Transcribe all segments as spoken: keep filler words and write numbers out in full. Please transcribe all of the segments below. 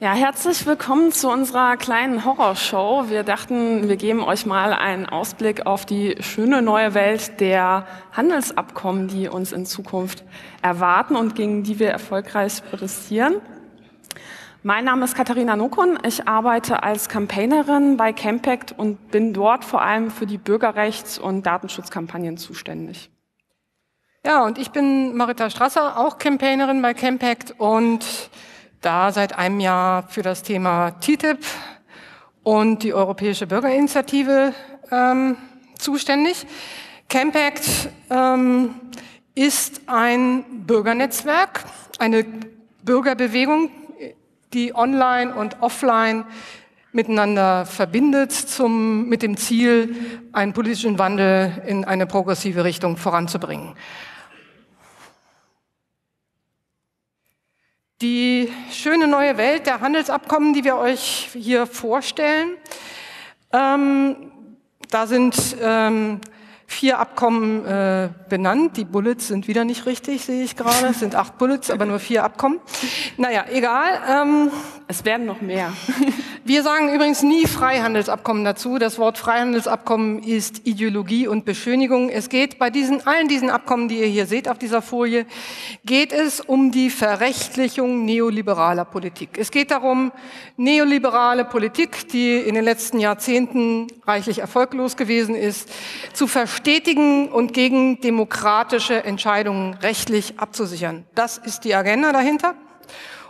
Ja, herzlich willkommen zu unserer kleinen Horrorshow. Wir dachten, wir geben euch mal einen Ausblick auf die schöne neue Welt der Handelsabkommen, die uns in Zukunft erwarten und gegen die wir erfolgreich protestieren. Mein Name ist Katharina Nocun. Ich arbeite als Campaignerin bei Campact und bin dort vor allem für die Bürgerrechts- und Datenschutzkampagnen zuständig. Ja, und ich bin Marita Strasser, auch Campaignerin bei Campact und da seit einem Jahr für das Thema T T I P und die Europäische Bürgerinitiative ähm, zuständig. Campact ähm, ist ein Bürgernetzwerk, eine Bürgerbewegung, die online und offline miteinander verbindet, zum, mit dem Ziel, einen politischen Wandel in eine progressive Richtung voranzubringen. Die schöne neue Welt der Handelsabkommen, die wir euch hier vorstellen. Ähm, da sind ähm, vier Abkommen äh, benannt. Die Bullets sind wieder nicht richtig, sehe ich gerade. Es sind acht Bullets, aber nur vier Abkommen. Naja, egal. Ähm, es werden noch mehr. Wir sagen übrigens nie Freihandelsabkommen dazu. Das Wort Freihandelsabkommen ist Ideologie und Beschönigung. Es geht bei diesen, allen diesen Abkommen, die ihr hier seht auf dieser Folie, geht es um die Verrechtlichung neoliberaler Politik. Es geht darum, neoliberale Politik, die in den letzten Jahrzehnten reichlich erfolglos gewesen ist, zu verstehen stetigen und gegen demokratische Entscheidungen rechtlich abzusichern. Das ist die Agenda dahinter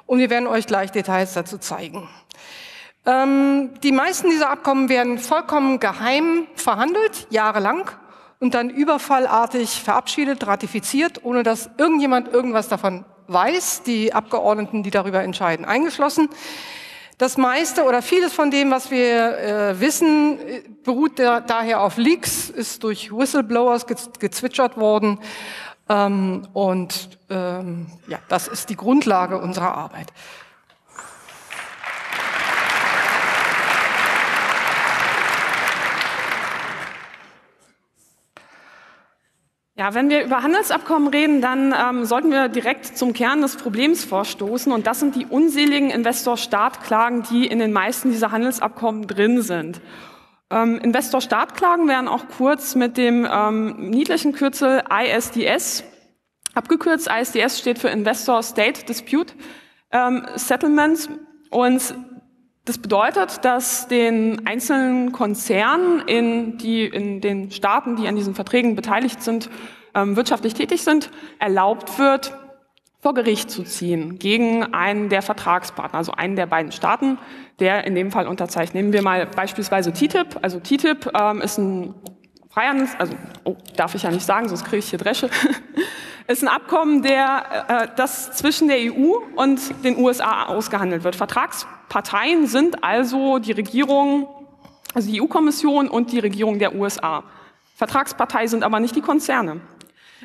und wir werden euch gleich Details dazu zeigen. Ähm, die meisten dieser Abkommen werden vollkommen geheim verhandelt, jahrelang, und dann überfallartig verabschiedet, ratifiziert, ohne dass irgendjemand irgendwas davon weiß, die Abgeordneten, die darüber entscheiden, eingeschlossen. Das meiste oder vieles von dem, was wir äh, wissen, beruht da, daher auf Leaks, ist durch Whistleblowers ge gezwitschert worden. Ähm, und ähm, ja, das ist die Grundlage unserer Arbeit. Ja, wenn wir über Handelsabkommen reden, dann ähm, sollten wir direkt zum Kern des Problems vorstoßen. Und das sind die unseligen Investor-Staat-Klagen, die in den meisten dieser Handelsabkommen drin sind. Ähm, Investor-Staat-Klagen werden auch kurz mit dem ähm, niedlichen Kürzel I S D S abgekürzt. I S D S steht für Investor-State-Dispute ähm, Settlements. Und das bedeutet, dass den einzelnen Konzernen in, die, in den Staaten, die an diesen Verträgen beteiligt sind, ähm, wirtschaftlich tätig sind, erlaubt wird, vor Gericht zu ziehen gegen einen der Vertragspartner, also einen der beiden Staaten, der in dem Fall unterzeichnet. Nehmen wir mal beispielsweise T T I P. Also T T I P ähm, ist ein Freihandels... Also, oh, darf ich ja nicht sagen, sonst kriege ich hier Dresche. Ist ein Abkommen, der, äh, das zwischen der E U und den U S A ausgehandelt wird. Vertragsparteien sind also die Regierung, also die E U-Kommission und die Regierung der U S A. Vertragspartei sind aber nicht die Konzerne.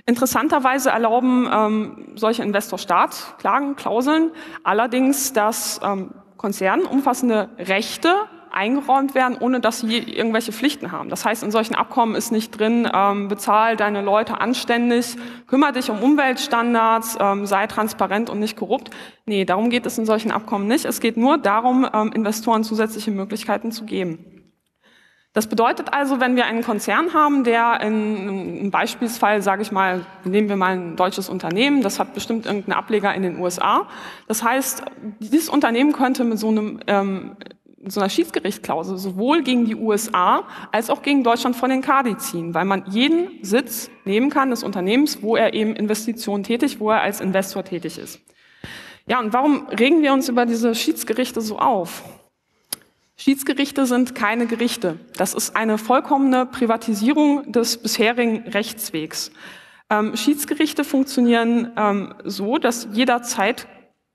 Interessanterweise erlauben ähm, solche Investor-Staat-Klagen, Klauseln allerdings, dass ähm, Konzernen umfassende Rechte eingeräumt werden, ohne dass sie irgendwelche Pflichten haben. Das heißt, in solchen Abkommen ist nicht drin, ähm, bezahl deine Leute anständig, kümmere dich um Umweltstandards, ähm, sei transparent und nicht korrupt. Nee, darum geht es in solchen Abkommen nicht. Es geht nur darum, ähm, Investoren zusätzliche Möglichkeiten zu geben. Das bedeutet also, wenn wir einen Konzern haben, der in einem Beispielsfall, sage ich mal, nehmen wir mal ein deutsches Unternehmen, das hat bestimmt irgendeinen Ableger in den U S A. Das heißt, dieses Unternehmen könnte mit so einem ähm, in so einer Schiedsgerichtsklausel sowohl gegen die U S A als auch gegen Deutschland vor den Kadi ziehen, weil man jeden Sitz nehmen kann des Unternehmens, wo er eben Investitionen tätig, wo er als Investor tätig ist. Ja, und warum regen wir uns über diese Schiedsgerichte so auf? Schiedsgerichte sind keine Gerichte. Das ist eine vollkommene Privatisierung des bisherigen Rechtswegs. Ähm, Schiedsgerichte funktionieren ähm, so, dass jederzeit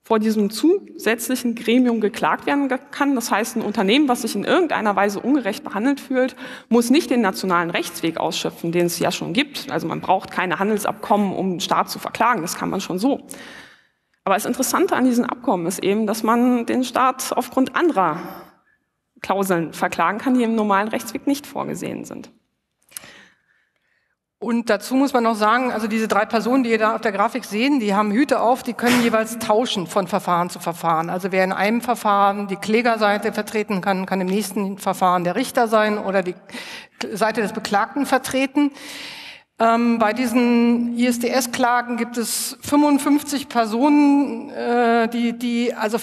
vor diesem zusätzlichen Gremium geklagt werden kann. Das heißt, ein Unternehmen, was sich in irgendeiner Weise ungerecht behandelt fühlt, muss nicht den nationalen Rechtsweg ausschöpfen, den es ja schon gibt. Also man braucht keine Handelsabkommen, um einen Staat zu verklagen. Das kann man schon so. Aber das Interessante an diesen Abkommen ist eben, dass man den Staat aufgrund anderer Klauseln verklagen kann, die im normalen Rechtsweg nicht vorgesehen sind. Und dazu muss man noch sagen, also diese drei Personen, die ihr da auf der Grafik sehen, die haben Hüte auf, die können jeweils tauschen von Verfahren zu Verfahren. Also wer in einem Verfahren die Klägerseite vertreten kann, kann im nächsten Verfahren der Richter sein oder die Seite des Beklagten vertreten. Ähm, bei diesen I S D S-Klagen gibt es fünfundfünfzig Personen, äh, die, die also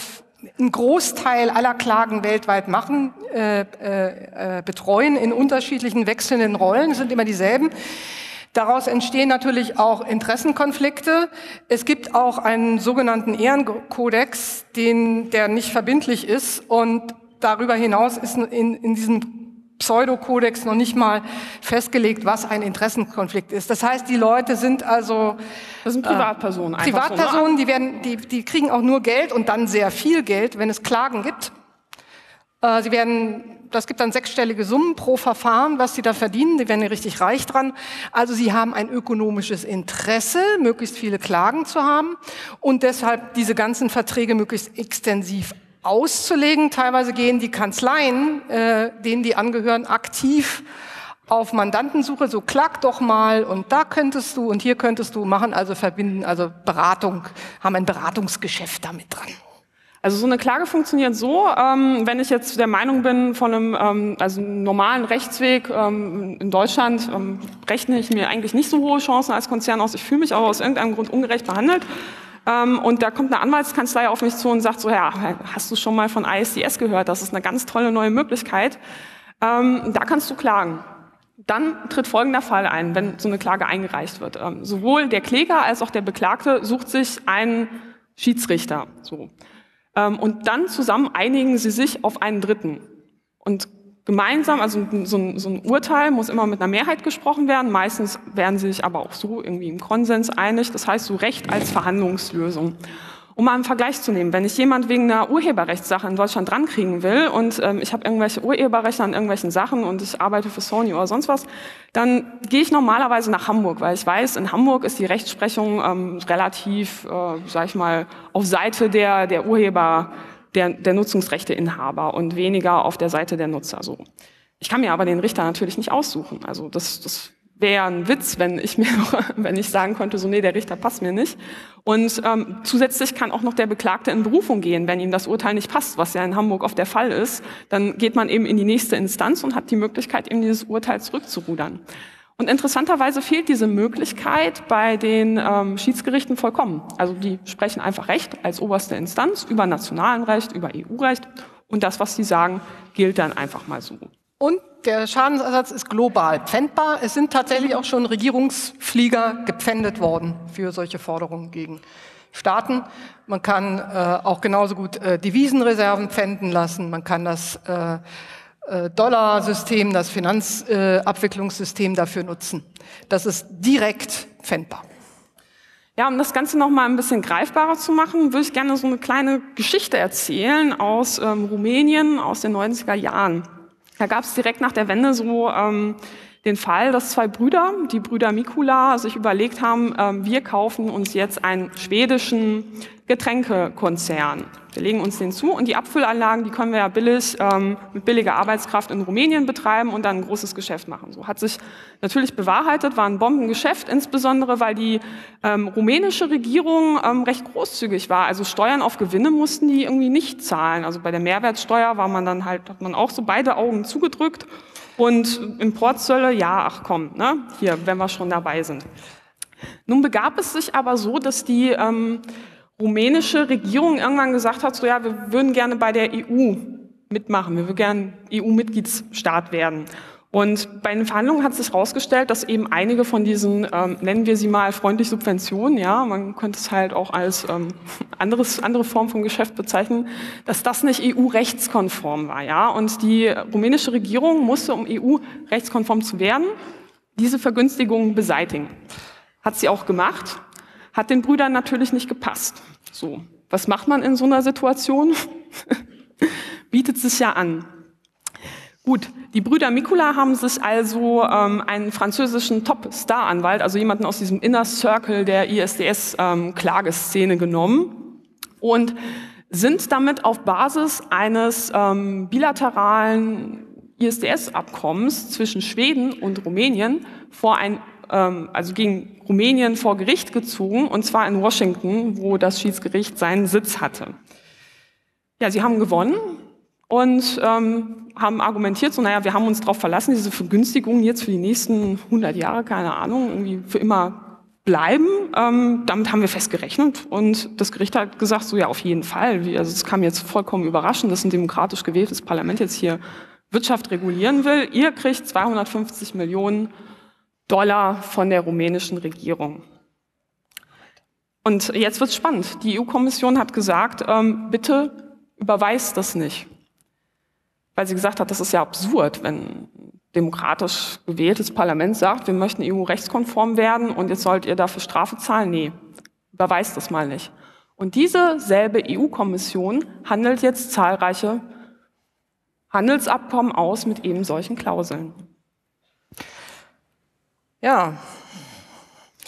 einen Großteil aller Klagen weltweit machen, äh, äh, betreuen in unterschiedlichen wechselnden Rollen, sind immer dieselben. Daraus entstehen natürlich auch Interessenkonflikte. Es gibt auch einen sogenannten Ehrenkodex, den, der nicht verbindlich ist, und darüber hinaus ist in, in diesem Pseudokodex noch nicht mal festgelegt, was ein Interessenkonflikt ist. Das heißt, die Leute sind also... Das sind Privatpersonen. Äh, Privatpersonen, so, ne? die, werden, die, die kriegen auch nur Geld und dann sehr viel Geld, wenn es Klagen gibt. Äh, sie werden... Das gibt dann sechsstellige Summen pro Verfahren, was sie da verdienen. Die werden ja richtig reich dran. Also sie haben ein ökonomisches Interesse, möglichst viele Klagen zu haben und deshalb diese ganzen Verträge möglichst extensiv auszulegen. Teilweise gehen die Kanzleien, äh, denen die angehören, aktiv auf Mandantensuche. So, klag doch mal und da könntest du und hier könntest du machen. Also verbinden, also Beratung, haben ein Beratungsgeschäft damit dran. Also so eine Klage funktioniert so, ähm, wenn ich jetzt der Meinung bin, von einem ähm, also einem normalen Rechtsweg ähm, in Deutschland ähm, rechne ich mir eigentlich nicht so hohe Chancen als Konzern aus. Ich fühle mich aber aus irgendeinem Grund ungerecht behandelt. Ähm, und da kommt eine Anwaltskanzlei auf mich zu und sagt so, ja, hast du schon mal von I S D S gehört? Das ist eine ganz tolle neue Möglichkeit. Ähm, da kannst du klagen. Dann tritt folgender Fall ein, wenn so eine Klage eingereicht wird. Ähm, sowohl der Kläger als auch der Beklagte sucht sich einen Schiedsrichter. So. Und dann zusammen einigen sie sich auf einen Dritten. Und gemeinsam, also so ein, so ein Urteil muss immer mit einer Mehrheit gesprochen werden, meistens werden sie sich aber auch so irgendwie im Konsens einig, das heißt so Recht als Verhandlungslösung. Um mal einen Vergleich zu nehmen, wenn ich jemand wegen einer Urheberrechtssache in Deutschland drankriegen will und ähm, ich habe irgendwelche Urheberrechte an irgendwelchen Sachen und ich arbeite für Sony oder sonst was, dann gehe ich normalerweise nach Hamburg, weil ich weiß, in Hamburg ist die Rechtsprechung ähm, relativ, äh, sag ich mal, auf Seite der, der Urheber, der, der Nutzungsrechteinhaber und weniger auf der Seite der Nutzer. So. Ich kann mir aber den Richter natürlich nicht aussuchen. Also das, das wäre ein Witz, wenn ich mir, wenn ich sagen könnte, so nee, der Richter passt mir nicht. Und ähm, zusätzlich kann auch noch der Beklagte in Berufung gehen, wenn ihm das Urteil nicht passt, was ja in Hamburg oft der Fall ist. Dann geht man eben in die nächste Instanz und hat die Möglichkeit, eben dieses Urteil zurückzurudern. Und interessanterweise fehlt diese Möglichkeit bei den ähm, Schiedsgerichten vollkommen. Also die sprechen einfach Recht als oberste Instanz über nationalen Recht, über E U-Recht. Und das, was sie sagen, gilt dann einfach mal so. Und der Schadensersatz ist global pfändbar. Es sind tatsächlich auch schon Regierungsflieger gepfändet worden für solche Forderungen gegen Staaten. Man kann äh, auch genauso gut äh, Devisenreserven pfänden lassen. Man kann das äh, äh, Dollarsystem, das Finanzabwicklungssystem äh, dafür nutzen. Das ist direkt pfändbar. Ja, um das Ganze noch mal ein bisschen greifbarer zu machen, würde ich gerne so eine kleine Geschichte erzählen aus ähm, Rumänien aus den neunziger Jahren. Da gab es direkt nach der Wende so ähm, den Fall, dass zwei Brüder, die Brüder Micula, sich überlegt haben, ähm, wir kaufen uns jetzt einen schwedischen Getränkekonzern. Wir legen uns den zu und die Abfüllanlagen, die können wir ja billig ähm, mit billiger Arbeitskraft in Rumänien betreiben und dann ein großes Geschäft machen. So hat sich natürlich bewahrheitet, war ein Bombengeschäft, insbesondere weil die ähm, rumänische Regierung ähm, recht großzügig war. Also Steuern auf Gewinne mussten die irgendwie nicht zahlen. Also bei der Mehrwertsteuer war man dann halt, hat man auch so beide Augen zugedrückt. Und Importzölle, ja, ach komm, ne? Hier, wenn wir schon dabei sind. Nun begab es sich aber so, dass die ähm, rumänische Regierung irgendwann gesagt hat, so ja, wir würden gerne bei der E U mitmachen, wir würden gerne E U-Mitgliedsstaat werden. Und bei den Verhandlungen hat sich herausgestellt, dass eben einige von diesen, ähm, nennen wir sie mal freundlich Subventionen, ja, man könnte es halt auch als ähm, anderes, andere Form vom Geschäft bezeichnen, dass das nicht E U-rechtskonform war, ja. Und die rumänische Regierung musste, um E U-rechtskonform zu werden, diese Vergünstigungen beseitigen. Hat sie auch gemacht, hat den Brüdern natürlich nicht gepasst. So, was macht man in so einer Situation? Bietet sich ja an. Gut, die Brüder Micula haben sich also ähm, einen französischen Top-Star-Anwalt, also jemanden aus diesem Inner Circle der I S D S-Klageszene ähm, genommen und sind damit auf Basis eines ähm, bilateralen I S D S-Abkommens zwischen Schweden und Rumänien vor ein also gegen Rumänien vor Gericht gezogen, und zwar in Washington, wo das Schiedsgericht seinen Sitz hatte. Ja, sie haben gewonnen und ähm, haben argumentiert, so naja, wir haben uns darauf verlassen, diese Vergünstigungen jetzt für die nächsten hundert Jahre, keine Ahnung, irgendwie für immer bleiben. Ähm, damit haben wir fest gerechnet, und das Gericht hat gesagt, so ja, auf jeden Fall. Also es kam jetzt vollkommen überraschend, dass ein demokratisch gewähltes Parlament jetzt hier Wirtschaft regulieren will. Ihr kriegt zweihundertfünfzig Millionen Dollar von der rumänischen Regierung. Und jetzt wird's spannend. Die E U-Kommission hat gesagt, ähm, bitte überweist das nicht. Weil sie gesagt hat, das ist ja absurd, wenn ein demokratisch gewähltes Parlament sagt, wir möchten E U-rechtskonform werden und jetzt sollt ihr dafür Strafe zahlen. Nee, überweist das mal nicht. Und diese selbe E U-Kommission handelt jetzt zahlreiche Handelsabkommen aus mit eben solchen Klauseln. Ja.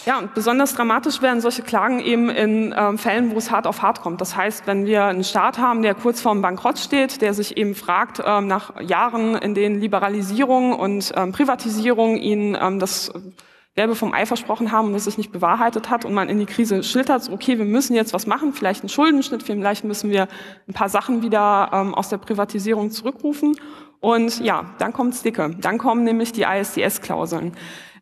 Ja, und besonders dramatisch werden solche Klagen eben in ähm, Fällen, wo es hart auf hart kommt. Das heißt, wenn wir einen Staat haben, der kurz vorm Bankrott steht, der sich eben fragt, ähm, nach Jahren, in denen Liberalisierung und ähm, Privatisierung ihnen ähm, das Gelbe vom Ei versprochen haben und es sich nicht bewahrheitet hat und man in die Krise schlittert, okay, wir müssen jetzt was machen, vielleicht einen Schuldenschnitt, vielleicht müssen wir ein paar Sachen wieder ähm, aus der Privatisierung zurückrufen. Und ja, dann kommt's dicke. Dann kommen nämlich die I S D S-Klauseln.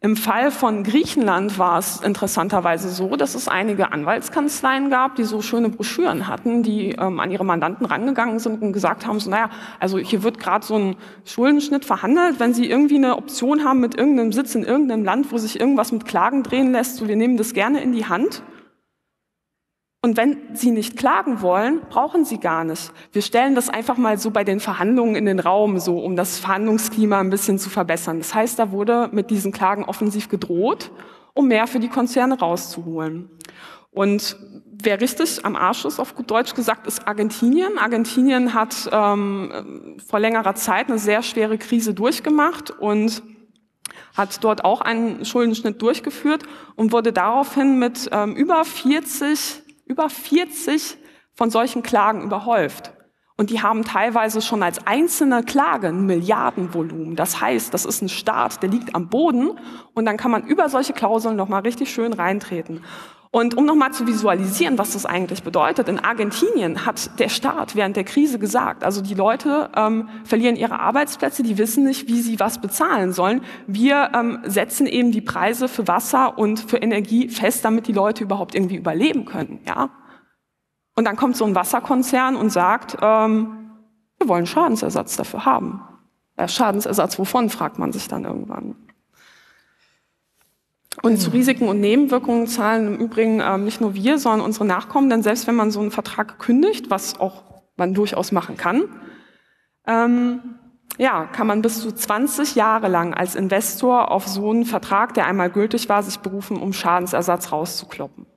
Im Fall von Griechenland war es interessanterweise so, dass es einige Anwaltskanzleien gab, die so schöne Broschüren hatten, die ähm, an ihre Mandanten rangegangen sind und gesagt haben, so naja, also hier wird gerade so ein Schuldenschnitt verhandelt, wenn Sie irgendwie eine Option haben mit irgendeinem Sitz in irgendeinem Land, wo sich irgendwas mit Klagen drehen lässt, so wir nehmen das gerne in die Hand. Und wenn Sie nicht klagen wollen, brauchen Sie gar nicht. Wir stellen das einfach mal so bei den Verhandlungen in den Raum, so um das Verhandlungsklima ein bisschen zu verbessern. Das heißt, da wurde mit diesen Klagen offensiv gedroht, um mehr für die Konzerne rauszuholen. Und wer richtig am Arsch ist, auf gut Deutsch gesagt, ist Argentinien. Argentinien hat ähm, vor längerer Zeit eine sehr schwere Krise durchgemacht und hat dort auch einen Schuldenschnitt durchgeführt und wurde daraufhin mit ähm, über vierzig Über vierzig von solchen Klagen überhäuft. Und die haben teilweise schon als einzelne Klage ein Milliardenvolumen. Das heißt, das ist ein Staat, der liegt am Boden. Und dann kann man über solche Klauseln nochmal richtig schön reintreten. Und um nochmal zu visualisieren, was das eigentlich bedeutet, in Argentinien hat der Staat während der Krise gesagt, also die Leute ähm, verlieren ihre Arbeitsplätze, die wissen nicht, wie sie was bezahlen sollen. Wir ähm, setzen eben die Preise für Wasser und für Energie fest, damit die Leute überhaupt irgendwie überleben können. Ja? Und dann kommt so ein Wasserkonzern und sagt, ähm, wir wollen Schadensersatz dafür haben. Ja, Schadensersatz wovon, fragt man sich dann irgendwann. Und zu Risiken und Nebenwirkungen zahlen im Übrigen äh, nicht nur wir, sondern unsere Nachkommen. Denn selbst wenn man so einen Vertrag kündigt, was auch man durchaus machen kann, ähm, ja, kann man bis zu zwanzig Jahre lang als Investor auf so einen Vertrag, der einmal gültig war, sich berufen, um Schadensersatz rauszukloppen.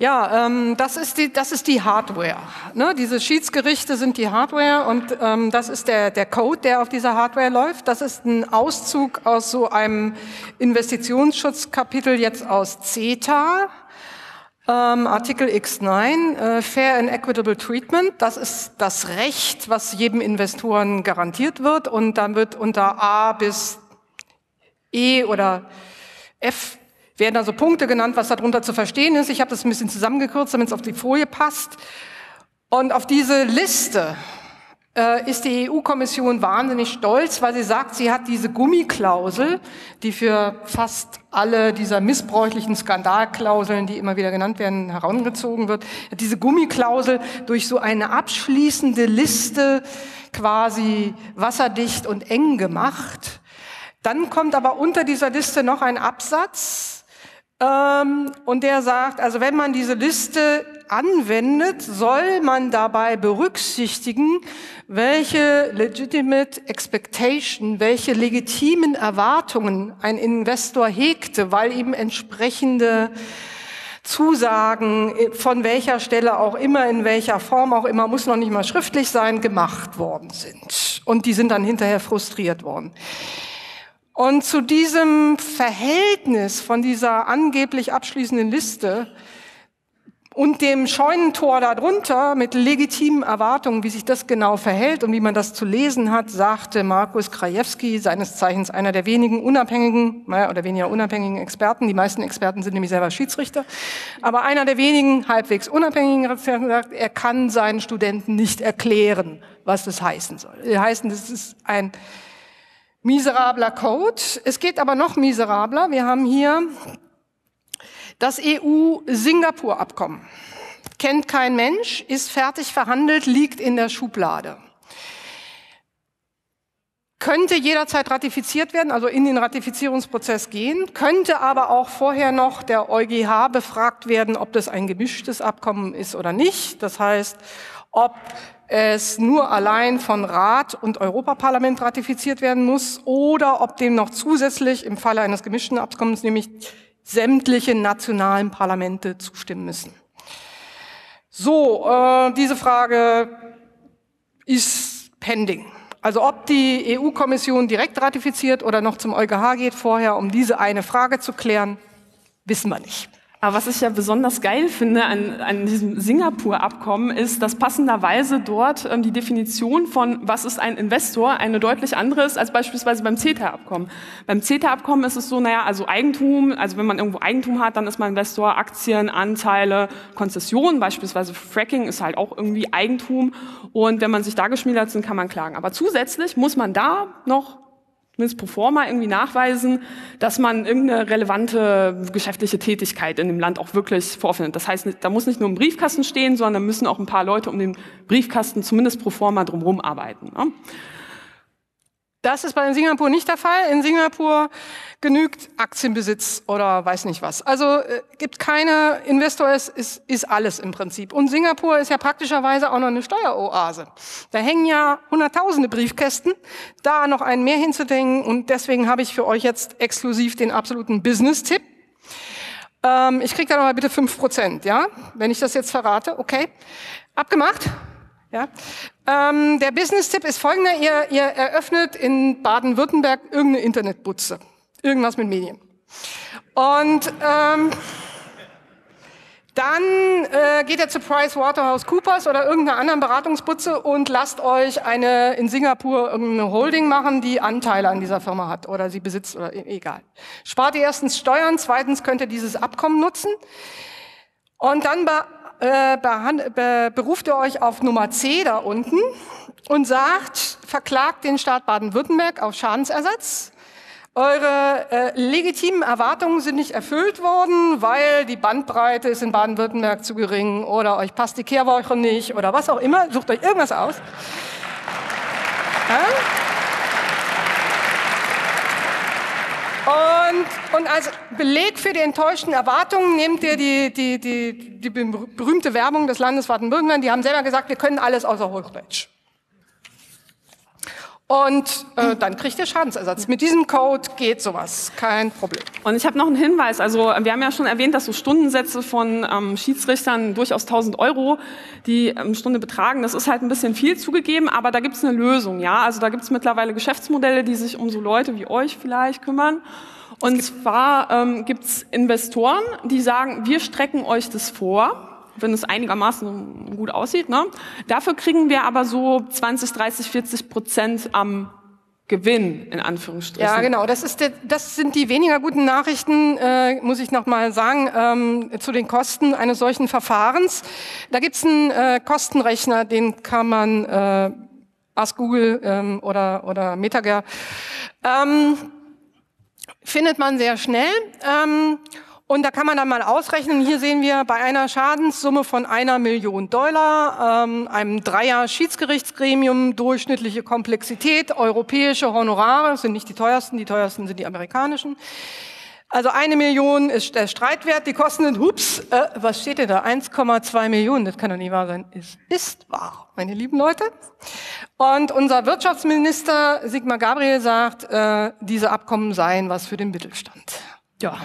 Ja, ähm, das ist die, das ist die Hardware. Ne? Diese Schiedsgerichte sind die Hardware, und ähm, das ist der, der Code, der auf dieser Hardware läuft. Das ist ein Auszug aus so einem Investitionsschutzkapitel jetzt aus CETA, ähm, Artikel X neun, äh, Fair and Equitable Treatment. Das ist das Recht, was jedem Investoren garantiert wird, und dann wird unter A bis E oder F werden also Punkte genannt, was darunter zu verstehen ist. Ich habe das ein bisschen zusammengekürzt, damit es auf die Folie passt. Und auf diese Liste äh, ist die E U-Kommission wahnsinnig stolz, weil sie sagt, sie hat diese Gummiklausel, die für fast alle dieser missbräuchlichen Skandalklauseln, die immer wieder genannt werden, herangezogen wird, hat diese Gummiklausel durch so eine abschließende Liste quasi wasserdicht und eng gemacht. Dann kommt aber unter dieser Liste noch ein Absatz, und der sagt, also wenn man diese Liste anwendet, soll man dabei berücksichtigen, welche legitimate expectation, welche legitimen Erwartungen ein Investor hegte, weil ihm entsprechende Zusagen, von welcher Stelle auch immer, in welcher Form auch immer, muss noch nicht mal schriftlich sein, gemacht worden sind. Und die sind dann hinterher frustriert worden. Und zu diesem Verhältnis von dieser angeblich abschließenden Liste und dem Scheunentor darunter mit legitimen Erwartungen, wie sich das genau verhält und wie man das zu lesen hat, sagte Markus Krajewski, seines Zeichens einer der wenigen unabhängigen, mehr oder weniger unabhängigen Experten, die meisten Experten sind nämlich selber Schiedsrichter, aber einer der wenigen halbwegs unabhängigen hat gesagt, er kann seinen Studenten nicht erklären, was das heißen soll. Das heißt, das ist ein miserabler Code. Es geht aber noch miserabler. Wir haben hier das E U-Singapur-Abkommen. Kennt kein Mensch, ist fertig verhandelt, liegt in der Schublade. Könnte jederzeit ratifiziert werden, also in den Ratifizierungsprozess gehen, könnte aber auch vorher noch der EuGH befragt werden, ob das ein gemischtes Abkommen ist oder nicht. Das heißt, ob es nur allein von Rat und Europaparlament ratifiziert werden muss oder ob dem noch zusätzlich im Falle eines gemischten Abkommens nämlich sämtliche nationalen Parlamente zustimmen müssen. So, äh, diese Frage ist pending. Also ob die E U-Kommission direkt ratifiziert oder noch zum EuGH geht vorher, um diese eine Frage zu klären, wissen wir nicht. Aber was ich ja besonders geil finde an, an diesem Singapur-Abkommen ist, dass passenderweise dort ähm, die Definition von, was ist ein Investor, eine deutlich andere ist als beispielsweise beim CETA-Abkommen. Beim CETA-Abkommen ist es so, naja, also Eigentum, also wenn man irgendwo Eigentum hat, dann ist man Investor, Aktien, Anteile, Konzessionen, beispielsweise Fracking ist halt auch irgendwie Eigentum. Und wenn man sich da geschmälert sind, kann man klagen. Aber zusätzlich muss man da noch zumindest pro forma irgendwie nachweisen, dass man irgendeine relevante geschäftliche Tätigkeit in dem Land auch wirklich vorfindet. Das heißt, da muss nicht nur ein Briefkasten stehen, sondern da müssen auch ein paar Leute um den Briefkasten zumindest pro forma drumherum arbeiten. Ne? Das ist bei Singapur nicht der Fall. In Singapur genügt Aktienbesitz oder weiß nicht was. Also äh, gibt keine Investor, es ist, ist alles im Prinzip. Und Singapur ist ja praktischerweise auch noch eine Steueroase. Da hängen ja hunderttausende Briefkästen, da noch einen mehr hinzudenken. Und deswegen habe ich für euch jetzt exklusiv den absoluten Business-Tipp. Ähm, ich kriege da noch mal bitte fünf Prozent, ja? Wenn ich das jetzt verrate, okay. Abgemacht. Ja. Ähm, der Business-Tipp ist folgender, ihr, ihr eröffnet in Baden-Württemberg irgendeine Internetbutze, irgendwas mit Medien. Und ähm, dann äh, geht ihr zu PricewaterhouseCoopers oder irgendeiner anderen Beratungsbutze und lasst euch eine in Singapur irgendeine Holding machen, die Anteile an dieser Firma hat oder sie besitzt oder egal. Spart ihr erstens Steuern, zweitens könnt ihr dieses Abkommen nutzen und dann bei beruft ihr euch auf Nummer C da unten und sagt, verklagt den Staat Baden-Württemberg auf Schadensersatz. Eure äh, legitimen Erwartungen sind nicht erfüllt worden, weil die Bandbreite ist in Baden-Württemberg zu gering oder euch passt die Kehrwoche nicht oder was auch immer. Sucht euch irgendwas aus. Ja? Und, und als Beleg für die enttäuschten Erwartungen nehmt ihr die, die, die, die berühmte Werbung des Landes Baden-Württemberg. Die haben selber gesagt, wir können alles außer Hochdeutsch. Und äh, dann kriegt ihr Schadensersatz. Mit diesem Code geht sowas, kein Problem. Und ich habe noch einen Hinweis. Also wir haben ja schon erwähnt, dass so Stundensätze von ähm, Schiedsrichtern durchaus tausend Euro die ähm, Stunde betragen. Das ist halt ein bisschen viel zugegeben, aber da gibt es eine Lösung. Ja? Also da gibt es mittlerweile Geschäftsmodelle, die sich um so Leute wie euch vielleicht kümmern. Und gibt zwar ähm, gibt es Investoren, die sagen, wir strecken euch das vor, wenn es einigermaßen gut aussieht. Ne? Dafür kriegen wir aber so zwanzig, dreißig, vierzig Prozent am Gewinn, in Anführungsstrichen. Ja, genau. Das, ist der, das sind die weniger guten Nachrichten, äh, muss ich noch mal sagen, ähm, zu den Kosten eines solchen Verfahrens. Da gibt es einen äh, Kostenrechner, den kann man äh, ask Google ähm, oder, oder MetaGer, ähm, findet man sehr schnell. Ähm, Und da kann man dann mal ausrechnen, hier sehen wir bei einer Schadenssumme von einer Million Dollar, ähm, einem Dreier-Schiedsgerichtsgremium, durchschnittliche Komplexität, europäische Honorare, das sind nicht die teuersten, die teuersten sind die amerikanischen. Also eine Million ist der Streitwert, die Kosten sind, hups, äh, was steht denn da, eins Komma zwei Millionen, das kann doch nicht wahr sein. Es ist wahr, meine lieben Leute. Und unser Wirtschaftsminister Sigmar Gabriel sagt, äh, diese Abkommen seien was für den Mittelstand. Ja.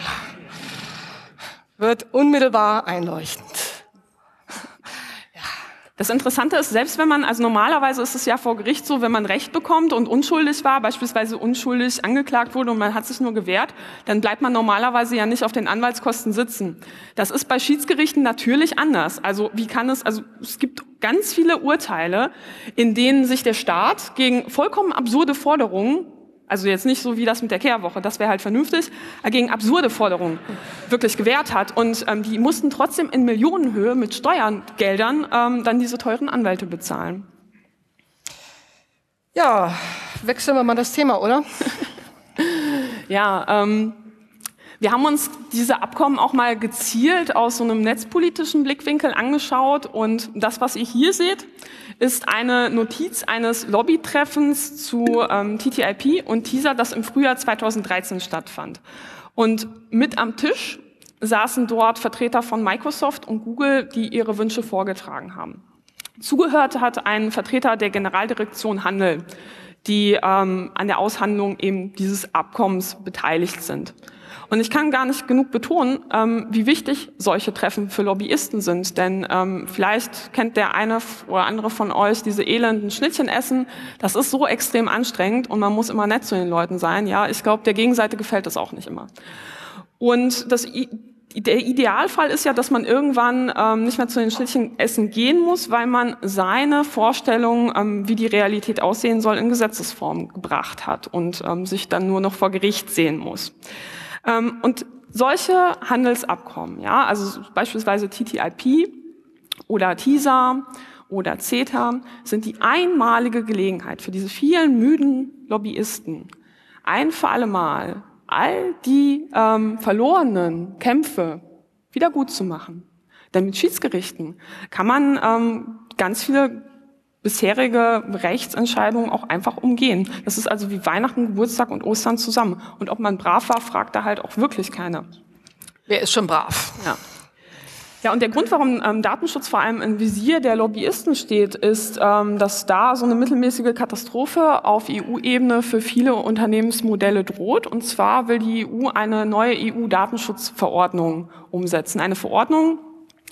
Wird unmittelbar einleuchtend. Ja. Das Interessante ist, selbst wenn man, also normalerweise ist es ja vor Gericht so, wenn man Recht bekommt und unschuldig war, beispielsweise unschuldig angeklagt wurde und man hat sich nur gewehrt, dann bleibt man normalerweise ja nicht auf den Anwaltskosten sitzen. Das ist bei Schiedsgerichten natürlich anders. Also wie kann es, also es gibt ganz viele Urteile, in denen sich der Staat gegen vollkommen absurde Forderungen, also jetzt nicht so wie das mit der Kehrwoche, das wäre halt vernünftig, gegen absurde Forderungen wirklich gewehrt hat. Und ähm, die mussten trotzdem in Millionenhöhe mit Steuergeldern ähm, dann diese teuren Anwälte bezahlen. Ja, wechseln wir mal das Thema, oder? ja, ähm, wir haben uns diese Abkommen auch mal gezielt aus so einem netzpolitischen Blickwinkel angeschaut. Und das, was ihr hier seht, ist eine Notiz eines Lobbytreffens zu ähm, T T I P und TISA, das im Frühjahr zweitausenddreizehn stattfand. Und mit am Tisch saßen dort Vertreter von Microsoft und Google, die ihre Wünsche vorgetragen haben. Zugehört hat ein Vertreter der Generaldirektion Handel, die ähm, an der Aushandlung eben dieses Abkommens beteiligt sind. Und ich kann gar nicht genug betonen, ähm, wie wichtig solche Treffen für Lobbyisten sind. Denn ähm, vielleicht kennt der eine oder andere von euch diese elenden Schnittchen essen. Das ist so extrem anstrengend und man muss immer nett zu den Leuten sein. Ja, ich glaube, der Gegenseite gefällt das auch nicht immer. Und das, der Idealfall ist ja, dass man irgendwann ähm, nicht mehr zu den Schnittchen essen gehen muss, weil man seine Vorstellung, ähm, wie die Realität aussehen soll, in Gesetzesform gebracht hat und ähm, sich dann nur noch vor Gericht sehen muss. Und solche Handelsabkommen, ja, also beispielsweise T T I P oder TISA oder CETA, sind die einmalige Gelegenheit für diese vielen müden Lobbyisten, ein für alle Mal all die ähm, verlorenen Kämpfe wieder gut zu machen. Denn mit Schiedsgerichten kann man ähm, ganz viele bisherige Rechtsentscheidungen auch einfach umgehen. Das ist also wie Weihnachten, Geburtstag und Ostern zusammen. Und ob man brav war, fragt da halt auch wirklich keiner. Wer ist schon brav? Ja. Ja, und der Grund, warum ähm, Datenschutz vor allem im Visier der Lobbyisten steht, ist, ähm, dass da so eine mittelmäßige Katastrophe auf E U-Ebene für viele Unternehmensmodelle droht. Und zwar will die E U eine neue E U-Datenschutzverordnung umsetzen. Eine Verordnung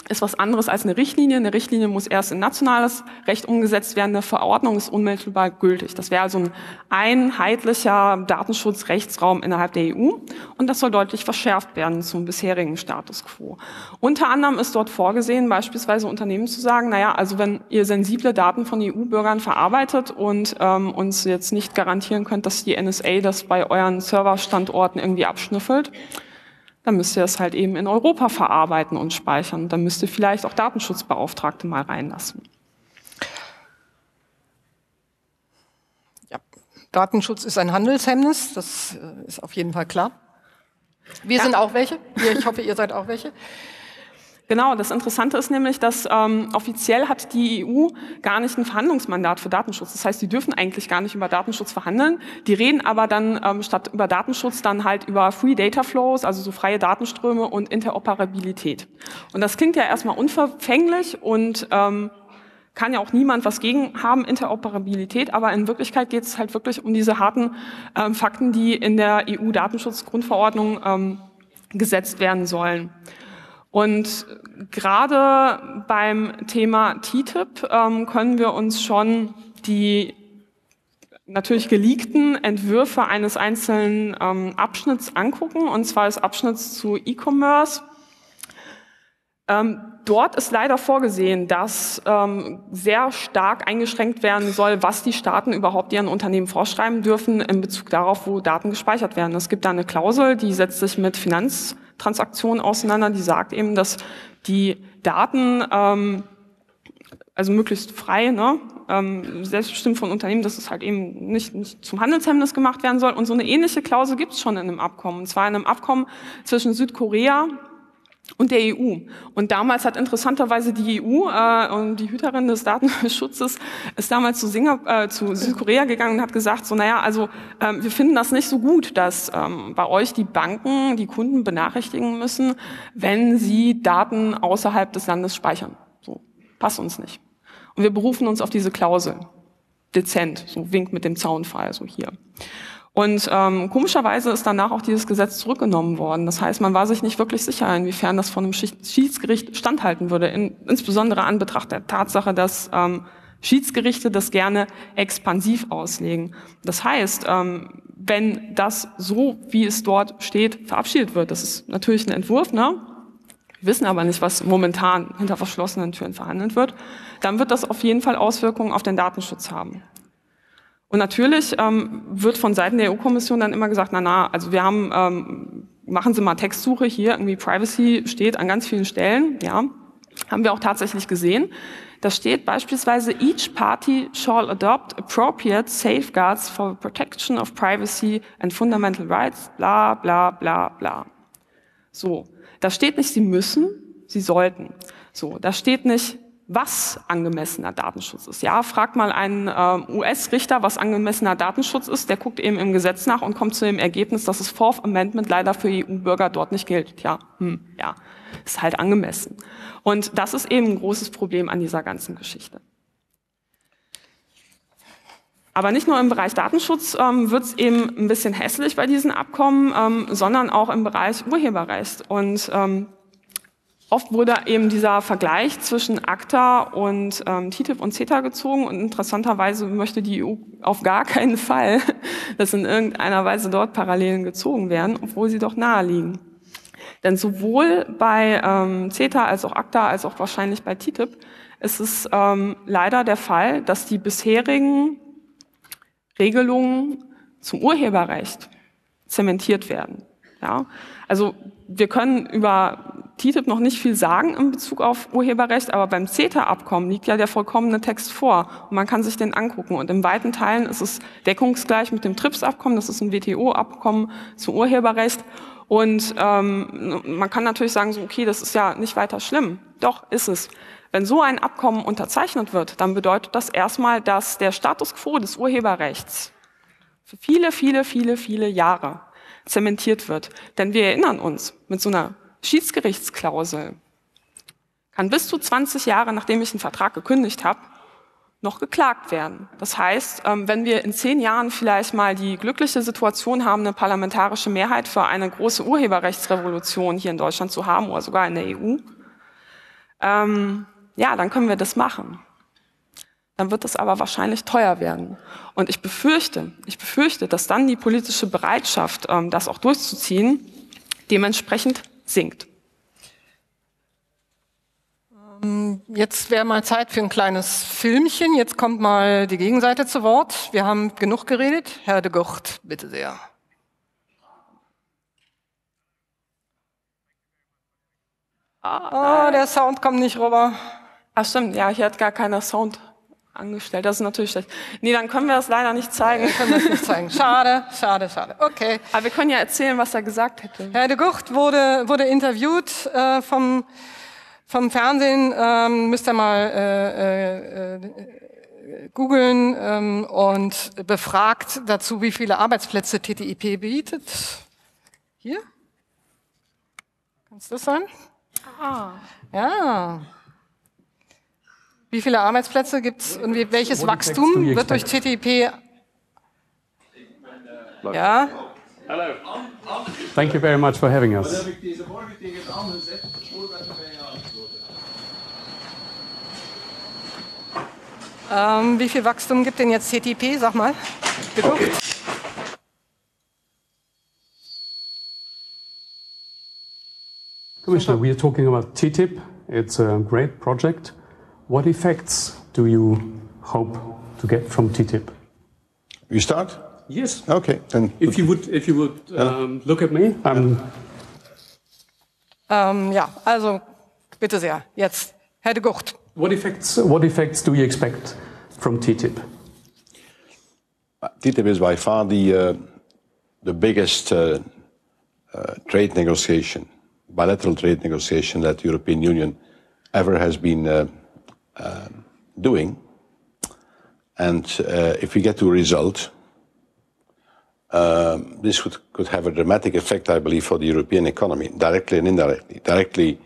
ist was anderes als eine Richtlinie. Eine Richtlinie muss erst in nationales Recht umgesetzt werden. Eine Verordnung ist unmittelbar gültig. Das wäre also ein einheitlicher Datenschutzrechtsraum innerhalb der E U. Und das soll deutlich verschärft werden zum bisherigen Status quo. Unter anderem ist dort vorgesehen, beispielsweise Unternehmen zu sagen, naja, also wenn ihr sensible Daten von E U-Bürgern verarbeitet und ähm, uns jetzt nicht garantieren könnt, dass die N S A das bei euren Serverstandorten irgendwie abschnüffelt, dann müsst ihr es halt eben in Europa verarbeiten und speichern. Dann müsst ihr vielleicht auch Datenschutzbeauftragte mal reinlassen. Ja, Datenschutz ist ein Handelshemmnis, das ist auf jeden Fall klar. Wir ja. sind auch welche. Ich hoffe, ihr seid auch welche. Genau, das Interessante ist nämlich, dass ähm, offiziell hat die E U gar nicht ein Verhandlungsmandat für Datenschutz. Das heißt, die dürfen eigentlich gar nicht über Datenschutz verhandeln. Die reden aber dann ähm, statt über Datenschutz dann halt über Free Data Flows, also so freie Datenströme und Interoperabilität. Und das klingt ja erstmal unverfänglich und ähm, kann ja auch niemand was gegen haben, Interoperabilität. Aber in Wirklichkeit geht es halt wirklich um diese harten ähm, Fakten, die in der E U-Datenschutzgrundverordnung ähm, gesetzt werden sollen. Und gerade beim Thema T T I P ähm, können wir uns schon die natürlich geleakten Entwürfe eines einzelnen ähm, Abschnitts angucken, und zwar des Abschnitts zu E-Commerce. Ähm, dort ist leider vorgesehen, dass ähm, sehr stark eingeschränkt werden soll, was die Staaten überhaupt ihren Unternehmen vorschreiben dürfen in Bezug darauf, wo Daten gespeichert werden. Es gibt da eine Klausel, die setzt sich mit Finanz Transaktionen auseinander, die sagt eben, dass die Daten, ähm, also möglichst frei, ne, ähm, selbstbestimmt von Unternehmen, dass es halt eben nicht, nicht zum Handelshemmnis gemacht werden soll. Und so eine ähnliche Klausel gibt es schon in einem Abkommen, und zwar in einem Abkommen zwischen Südkorea und der E U. Und damals hat interessanterweise die E U äh, und die Hüterin des Datenschutzes ist damals zu, Singap äh, zu Südkorea gegangen und hat gesagt, so naja, also ähm, wir finden das nicht so gut, dass ähm, bei euch die Banken die Kunden benachrichtigen müssen, wenn sie Daten außerhalb des Landes speichern. So, passt uns nicht. Und wir berufen uns auf diese Klausel. Dezent, so winkt mit dem Zaunpfahl, so hier. Und ähm, komischerweise ist danach auch dieses Gesetz zurückgenommen worden. Das heißt, man war sich nicht wirklich sicher, inwiefern das vor einem Schiedsgericht standhalten würde, in, insbesondere an Betracht der Tatsache, dass ähm, Schiedsgerichte das gerne expansiv auslegen. Das heißt, ähm, wenn das so, wie es dort steht, verabschiedet wird, das ist natürlich ein Entwurf, ne? Wir wissen aber nicht, was momentan hinter verschlossenen Türen verhandelt wird, dann wird das auf jeden Fall Auswirkungen auf den Datenschutz haben. Und natürlich ähm, wird von Seiten der E U-Kommission dann immer gesagt, na na, also wir haben, ähm, machen Sie mal Textsuche hier, irgendwie Privacy steht an ganz vielen Stellen, ja, haben wir auch tatsächlich gesehen. Da steht beispielsweise, each party shall adopt appropriate safeguards for protection of privacy and fundamental rights, bla bla bla bla. So, da steht nicht, sie müssen, sie sollten. So, da steht nicht, was angemessener Datenschutz ist. Ja, frag mal einen äh, U S-Richter, was angemessener Datenschutz ist, der guckt eben im Gesetz nach und kommt zu dem Ergebnis, dass das Fourth Amendment leider für E U-Bürger dort nicht gilt. Ja, hm, ja, ist halt angemessen. Und das ist eben ein großes Problem an dieser ganzen Geschichte. Aber nicht nur im Bereich Datenschutz ähm, wird es eben ein bisschen hässlich bei diesen Abkommen, ähm, sondern auch im Bereich Urheberrecht. Und ähm, oft wurde eben dieser Vergleich zwischen ACTA und ähm, T T I P und CETA gezogen. Und interessanterweise möchte die E U auf gar keinen Fall, dass in irgendeiner Weise dort Parallelen gezogen werden, obwohl sie doch nahe liegen. Denn sowohl bei ähm, CETA als auch ACTA als auch wahrscheinlich bei T T I P ist es ähm, leider der Fall, dass die bisherigen Regelungen zum Urheberrecht zementiert werden. Ja? Also wir können über T T I P noch nicht viel sagen in Bezug auf Urheberrecht, aber beim CETA-Abkommen liegt ja der vollkommene Text vor und man kann sich den angucken. Und in weiten Teilen ist es deckungsgleich mit dem TRIPS-Abkommen, das ist ein W T O-Abkommen zum Urheberrecht. Und ähm, man kann natürlich sagen, so, okay, das ist ja nicht weiter schlimm. Doch, ist es. Wenn so ein Abkommen unterzeichnet wird, dann bedeutet das erstmal, dass der Status quo des Urheberrechts für viele, viele, viele, viele Jahre zementiert wird. Denn wir erinnern uns, mit so einer Schiedsgerichtsklausel kann bis zu zwanzig Jahre, nachdem ich einen Vertrag gekündigt habe, noch geklagt werden. Das heißt, wenn wir in zehn Jahren vielleicht mal die glückliche Situation haben, eine parlamentarische Mehrheit für eine große Urheberrechtsrevolution hier in Deutschland zu haben oder sogar in der E U, ähm, ja, dann können wir das machen. Dann wird das aber wahrscheinlich teuer werden. Und ich befürchte, ich befürchte, dass dann die politische Bereitschaft, das auch durchzuziehen, dementsprechend sinkt. Jetzt wäre mal Zeit für ein kleines Filmchen. Jetzt kommt mal die Gegenseite zu Wort. Wir haben genug geredet. Herr De Gucht, bitte sehr. Ah, oh, der Sound kommt nicht rüber. Ach stimmt, ja, hier hat gar keiner Sound angestellt. Das ist natürlich schlecht. Nee, dann können wir das leider nicht zeigen. Wir können das nicht zeigen. Schade, schade, schade. Okay. Aber wir können ja erzählen, was er gesagt hätte. Herr De Gucht wurde, wurde interviewt äh, vom... Vom Fernsehen ähm, müsst ihr mal äh, äh, äh, googeln ähm, und befragt dazu, wie viele Arbeitsplätze T T I P bietet. Hier? Kann es das sein? Ah. Ja. Wie viele Arbeitsplätze gibt es und welches Wachstum wird durch T T I P? Ja. Hello. Thank you very much for having us. Ähm, wie viel Wachstum gibt denn jetzt T T I P? Sag mal. Okay. Commissioner, we are talking about T T I P. It's a great project. What effects do you hope to get from T T I P? You start? Yes. Okay. Then. If you would, if you would um, look at me. Um. Ähm, ja, also bitte sehr. Jetzt, Herr De Gucht. What effects, what effects do you expect from T T I P? T T I P is by far the, uh, the biggest uh, uh, trade negotiation, bilateral trade negotiation that the European Union ever has been uh, uh, doing. And uh, if we get to a result, uh, this would, could have a dramatic effect, I believe, for the European economy, directly and indirectly. Directly,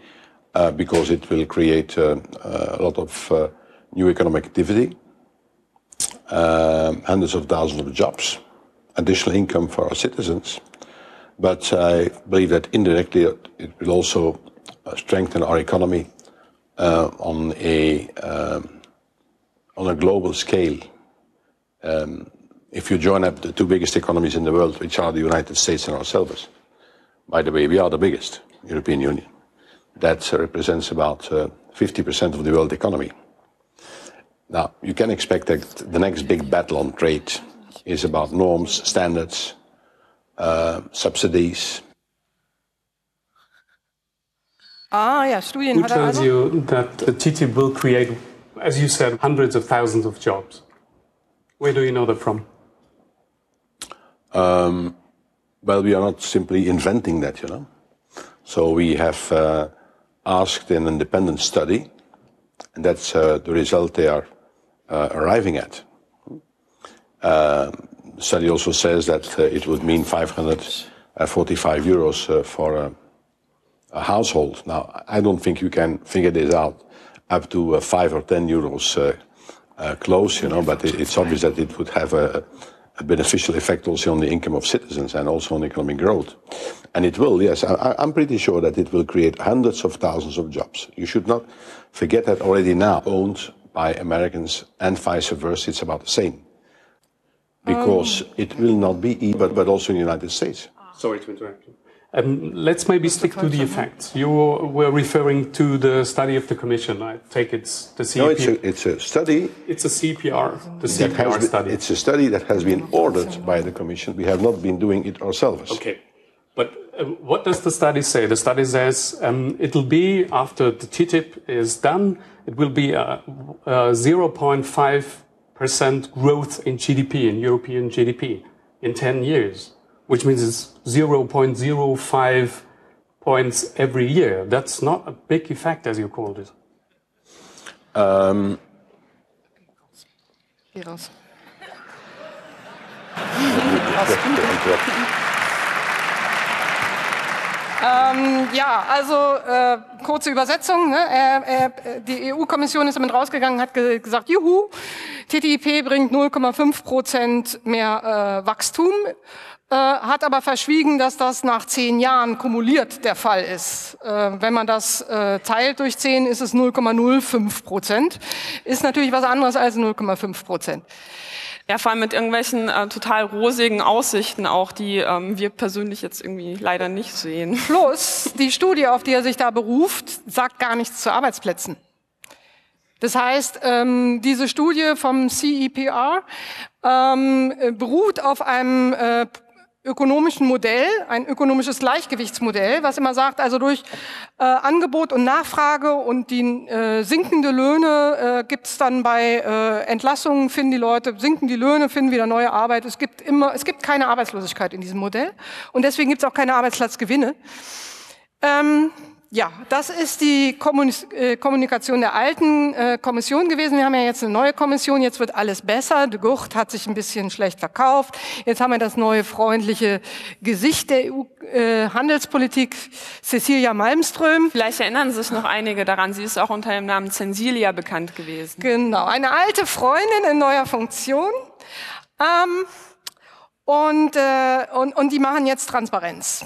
Uh, because it will create uh, uh, a lot of uh, new economic activity, uh, hundreds of thousands of jobs, additional income for our citizens, but I believe that indirectly it will also strengthen our economy uh, on a um, on a global scale. Um, if you join up the two biggest economies in the world, which are the United States and ourselves, by the way, we are the biggest European Union. That represents about uh, fifty percent of the world economy. Now, you can expect that the next big battle on trade is about norms, standards, uh, subsidies. Ah, yeah, Studien. Who tells you that the T T I P will create, as you said, hundreds of thousands of jobs? Where do you know that from? Um, well, we are not simply inventing that, you know. So we have uh, asked an independent study, and that's uh, the result they are uh, arriving at. Uh, the study also says that uh, it would mean five hundred forty-five euros uh, for a, a household. Now, I don't think you can figure this out up to uh, five or ten euros uh, uh, close, you know, but it, it's obvious that it would have a, a beneficial effect also on the income of citizens and also on economic growth. And it will, yes. I, I'm pretty sure that it will create hundreds of thousands of jobs. You should not forget that already now, owned by Americans and vice versa, it's about the same. Because um. it will not be easy, but, but also in the United States. Sorry to interrupt you. Um, let's maybe stick to the effects. You were referring to the study of the Commission. I take it's the C E P R. No, it's a, it's a study. It's a C E P R, the C E P R study. It's a study that has been ordered by the Commission. We have not been doing it ourselves. Okay. But uh, what does the study say? The study says um, it'll be, after the T T I P is done, it will be a, a zero point five percent growth in G D P, in European G D P, in ten years, which means it's zero point zero five points every year. That's not a big effect, as you called it. Um, Ähm, ja, also äh, kurze Übersetzung. Ne? Äh, äh, die E U-Kommission ist damit rausgegangen, hat ge gesagt, juhu, T T I P bringt null Komma fünf Prozent mehr äh, Wachstum, äh, hat aber verschwiegen, dass das nach zehn Jahren kumuliert der Fall ist. Äh, wenn man das äh, teilt durch zehn, ist es null Komma null fünf Prozent. Ist natürlich was anderes als null Komma fünf Prozent. Ja, vor allem mit irgendwelchen äh, total rosigen Aussichten auch, die ähm, wir persönlich jetzt irgendwie leider nicht sehen. Plus, die Studie, auf die er sich da beruft, sagt gar nichts zu Arbeitsplätzen. Das heißt, ähm, diese Studie vom C E P R ähm, beruht auf einem äh, ökonomischen Modell, ein ökonomisches Gleichgewichtsmodell, was immer sagt, also durch äh, Angebot und Nachfrage und die äh, sinkende Löhne äh, gibt es dann bei äh, Entlassungen, finden die Leute, sinken die Löhne, finden wieder neue Arbeit. Es gibt immer, es gibt keine Arbeitslosigkeit in diesem Modell und deswegen gibt es auch keine Arbeitsplatzgewinne. Ähm, ja, das ist die Kommunis- äh, Kommunikation der alten äh, Kommission gewesen. Wir haben ja jetzt eine neue Kommission, jetzt wird alles besser. De Gucht hat sich ein bisschen schlecht verkauft. Jetzt haben wir das neue freundliche Gesicht der E U-Handelspolitik, äh, Cecilia Malmström. Vielleicht erinnern sich noch einige daran, sie ist auch unter dem Namen Cecilia bekannt gewesen. Genau, eine alte Freundin in neuer Funktion. Ähm, und, äh, und, und die machen jetzt Transparenz.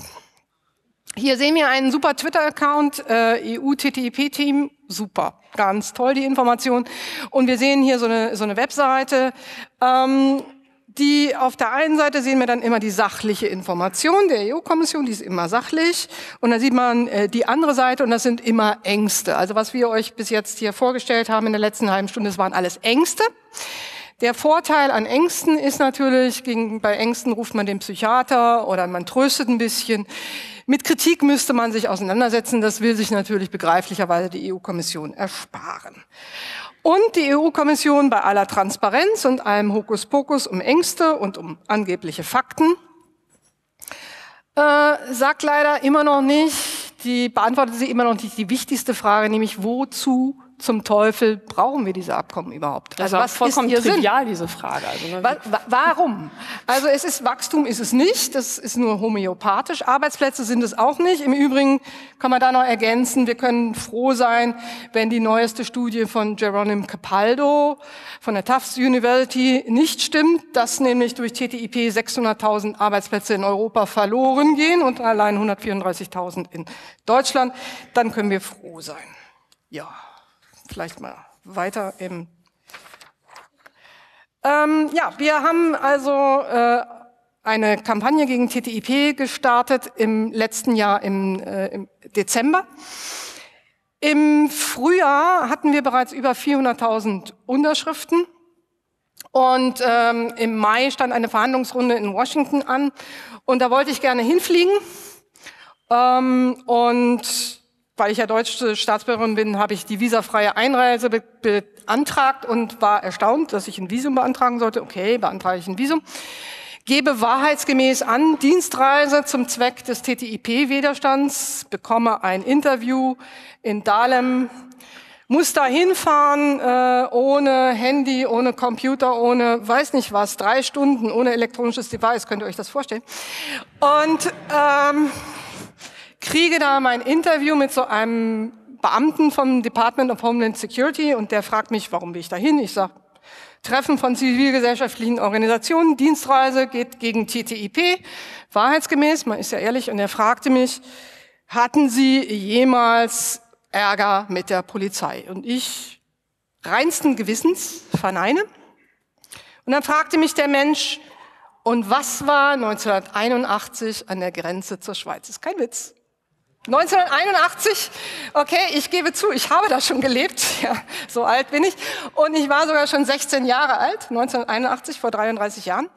Hier sehen wir einen super Twitter-Account, äh, E U-T T I P-Team, super, ganz toll die Information. Und wir sehen hier so eine, so eine Webseite, ähm, die auf der einen Seite sehen wir dann immer die sachliche Information der E U-Kommission, die ist immer sachlich. Und dann sieht man äh, die andere Seite und das sind immer Ängste. Also was wir euch bis jetzt hier vorgestellt haben in der letzten halben Stunde, das waren alles Ängste. Der Vorteil an Ängsten ist natürlich, gegen, bei Ängsten ruft man den Psychiater oder man tröstet ein bisschen. Mit Kritik müsste man sich auseinandersetzen, das will sich natürlich begreiflicherweise die E U-Kommission ersparen. Und die E U-Kommission bei aller Transparenz und allem Hokuspokus um Ängste und um angebliche Fakten äh, sagt leider immer noch nicht, die beantwortet sie immer noch nicht die wichtigste Frage, nämlich wozu zum Teufel brauchen wir diese Abkommen überhaupt? Also, also was vollkommen ist trivial, Sinn? Diese Frage. Also, ne? wa wa warum? Also es ist Wachstum, ist es nicht, das ist nur homöopathisch. Arbeitsplätze sind es auch nicht. Im Übrigen kann man da noch ergänzen, wir können froh sein, wenn die neueste Studie von Jeronim Capaldo von der Tufts University nicht stimmt, dass nämlich durch T T I P sechshunderttausend Arbeitsplätze in Europa verloren gehen und allein hundertvierunddreißigtausend in Deutschland. Dann können wir froh sein. Ja. Vielleicht mal weiter im... Ähm, ja, wir haben also äh, eine Kampagne gegen T T I P gestartet im letzten Jahr im, äh, im Dezember. Im Frühjahr hatten wir bereits über vierhunderttausend Unterschriften. Und ähm, im Mai stand eine Verhandlungsrunde in Washington an. Und da wollte ich gerne hinfliegen. Ähm, und... Weil ich ja deutsche Staatsbürgerin bin, habe ich die visafreie Einreise be beantragt und war erstaunt, dass ich ein Visum beantragen sollte. Okay, beantrage ich ein Visum. Gebe wahrheitsgemäß an, Dienstreise zum Zweck des T T I P-Widerstands, bekomme ein Interview in Dahlem, muss da hinfahren äh, ohne Handy, ohne Computer, ohne weiß nicht was, drei Stunden, ohne elektronisches Device, könnt ihr euch das vorstellen. Und... Ähm, kriege da mein Interview mit so einem Beamten vom Department of Homeland Security und der fragt mich, warum will ich da hin? Ich sage, Treffen von zivilgesellschaftlichen Organisationen, Dienstreise geht gegen T T I P, wahrheitsgemäß, man ist ja ehrlich. Und er fragte mich, hatten Sie jemals Ärger mit der Polizei? Und ich reinsten Gewissens verneine. Und dann fragte mich der Mensch, und was war neunzehnhunderteinundachtzig an der Grenze zur Schweiz? Das ist kein Witz. neunzehnhunderteinundachtzig, okay, ich gebe zu, ich habe da schon gelebt, ja, so alt bin ich. Und ich war sogar schon sechzehn Jahre alt, neunzehnhunderteinundachtzig, vor dreiunddreißig Jahren.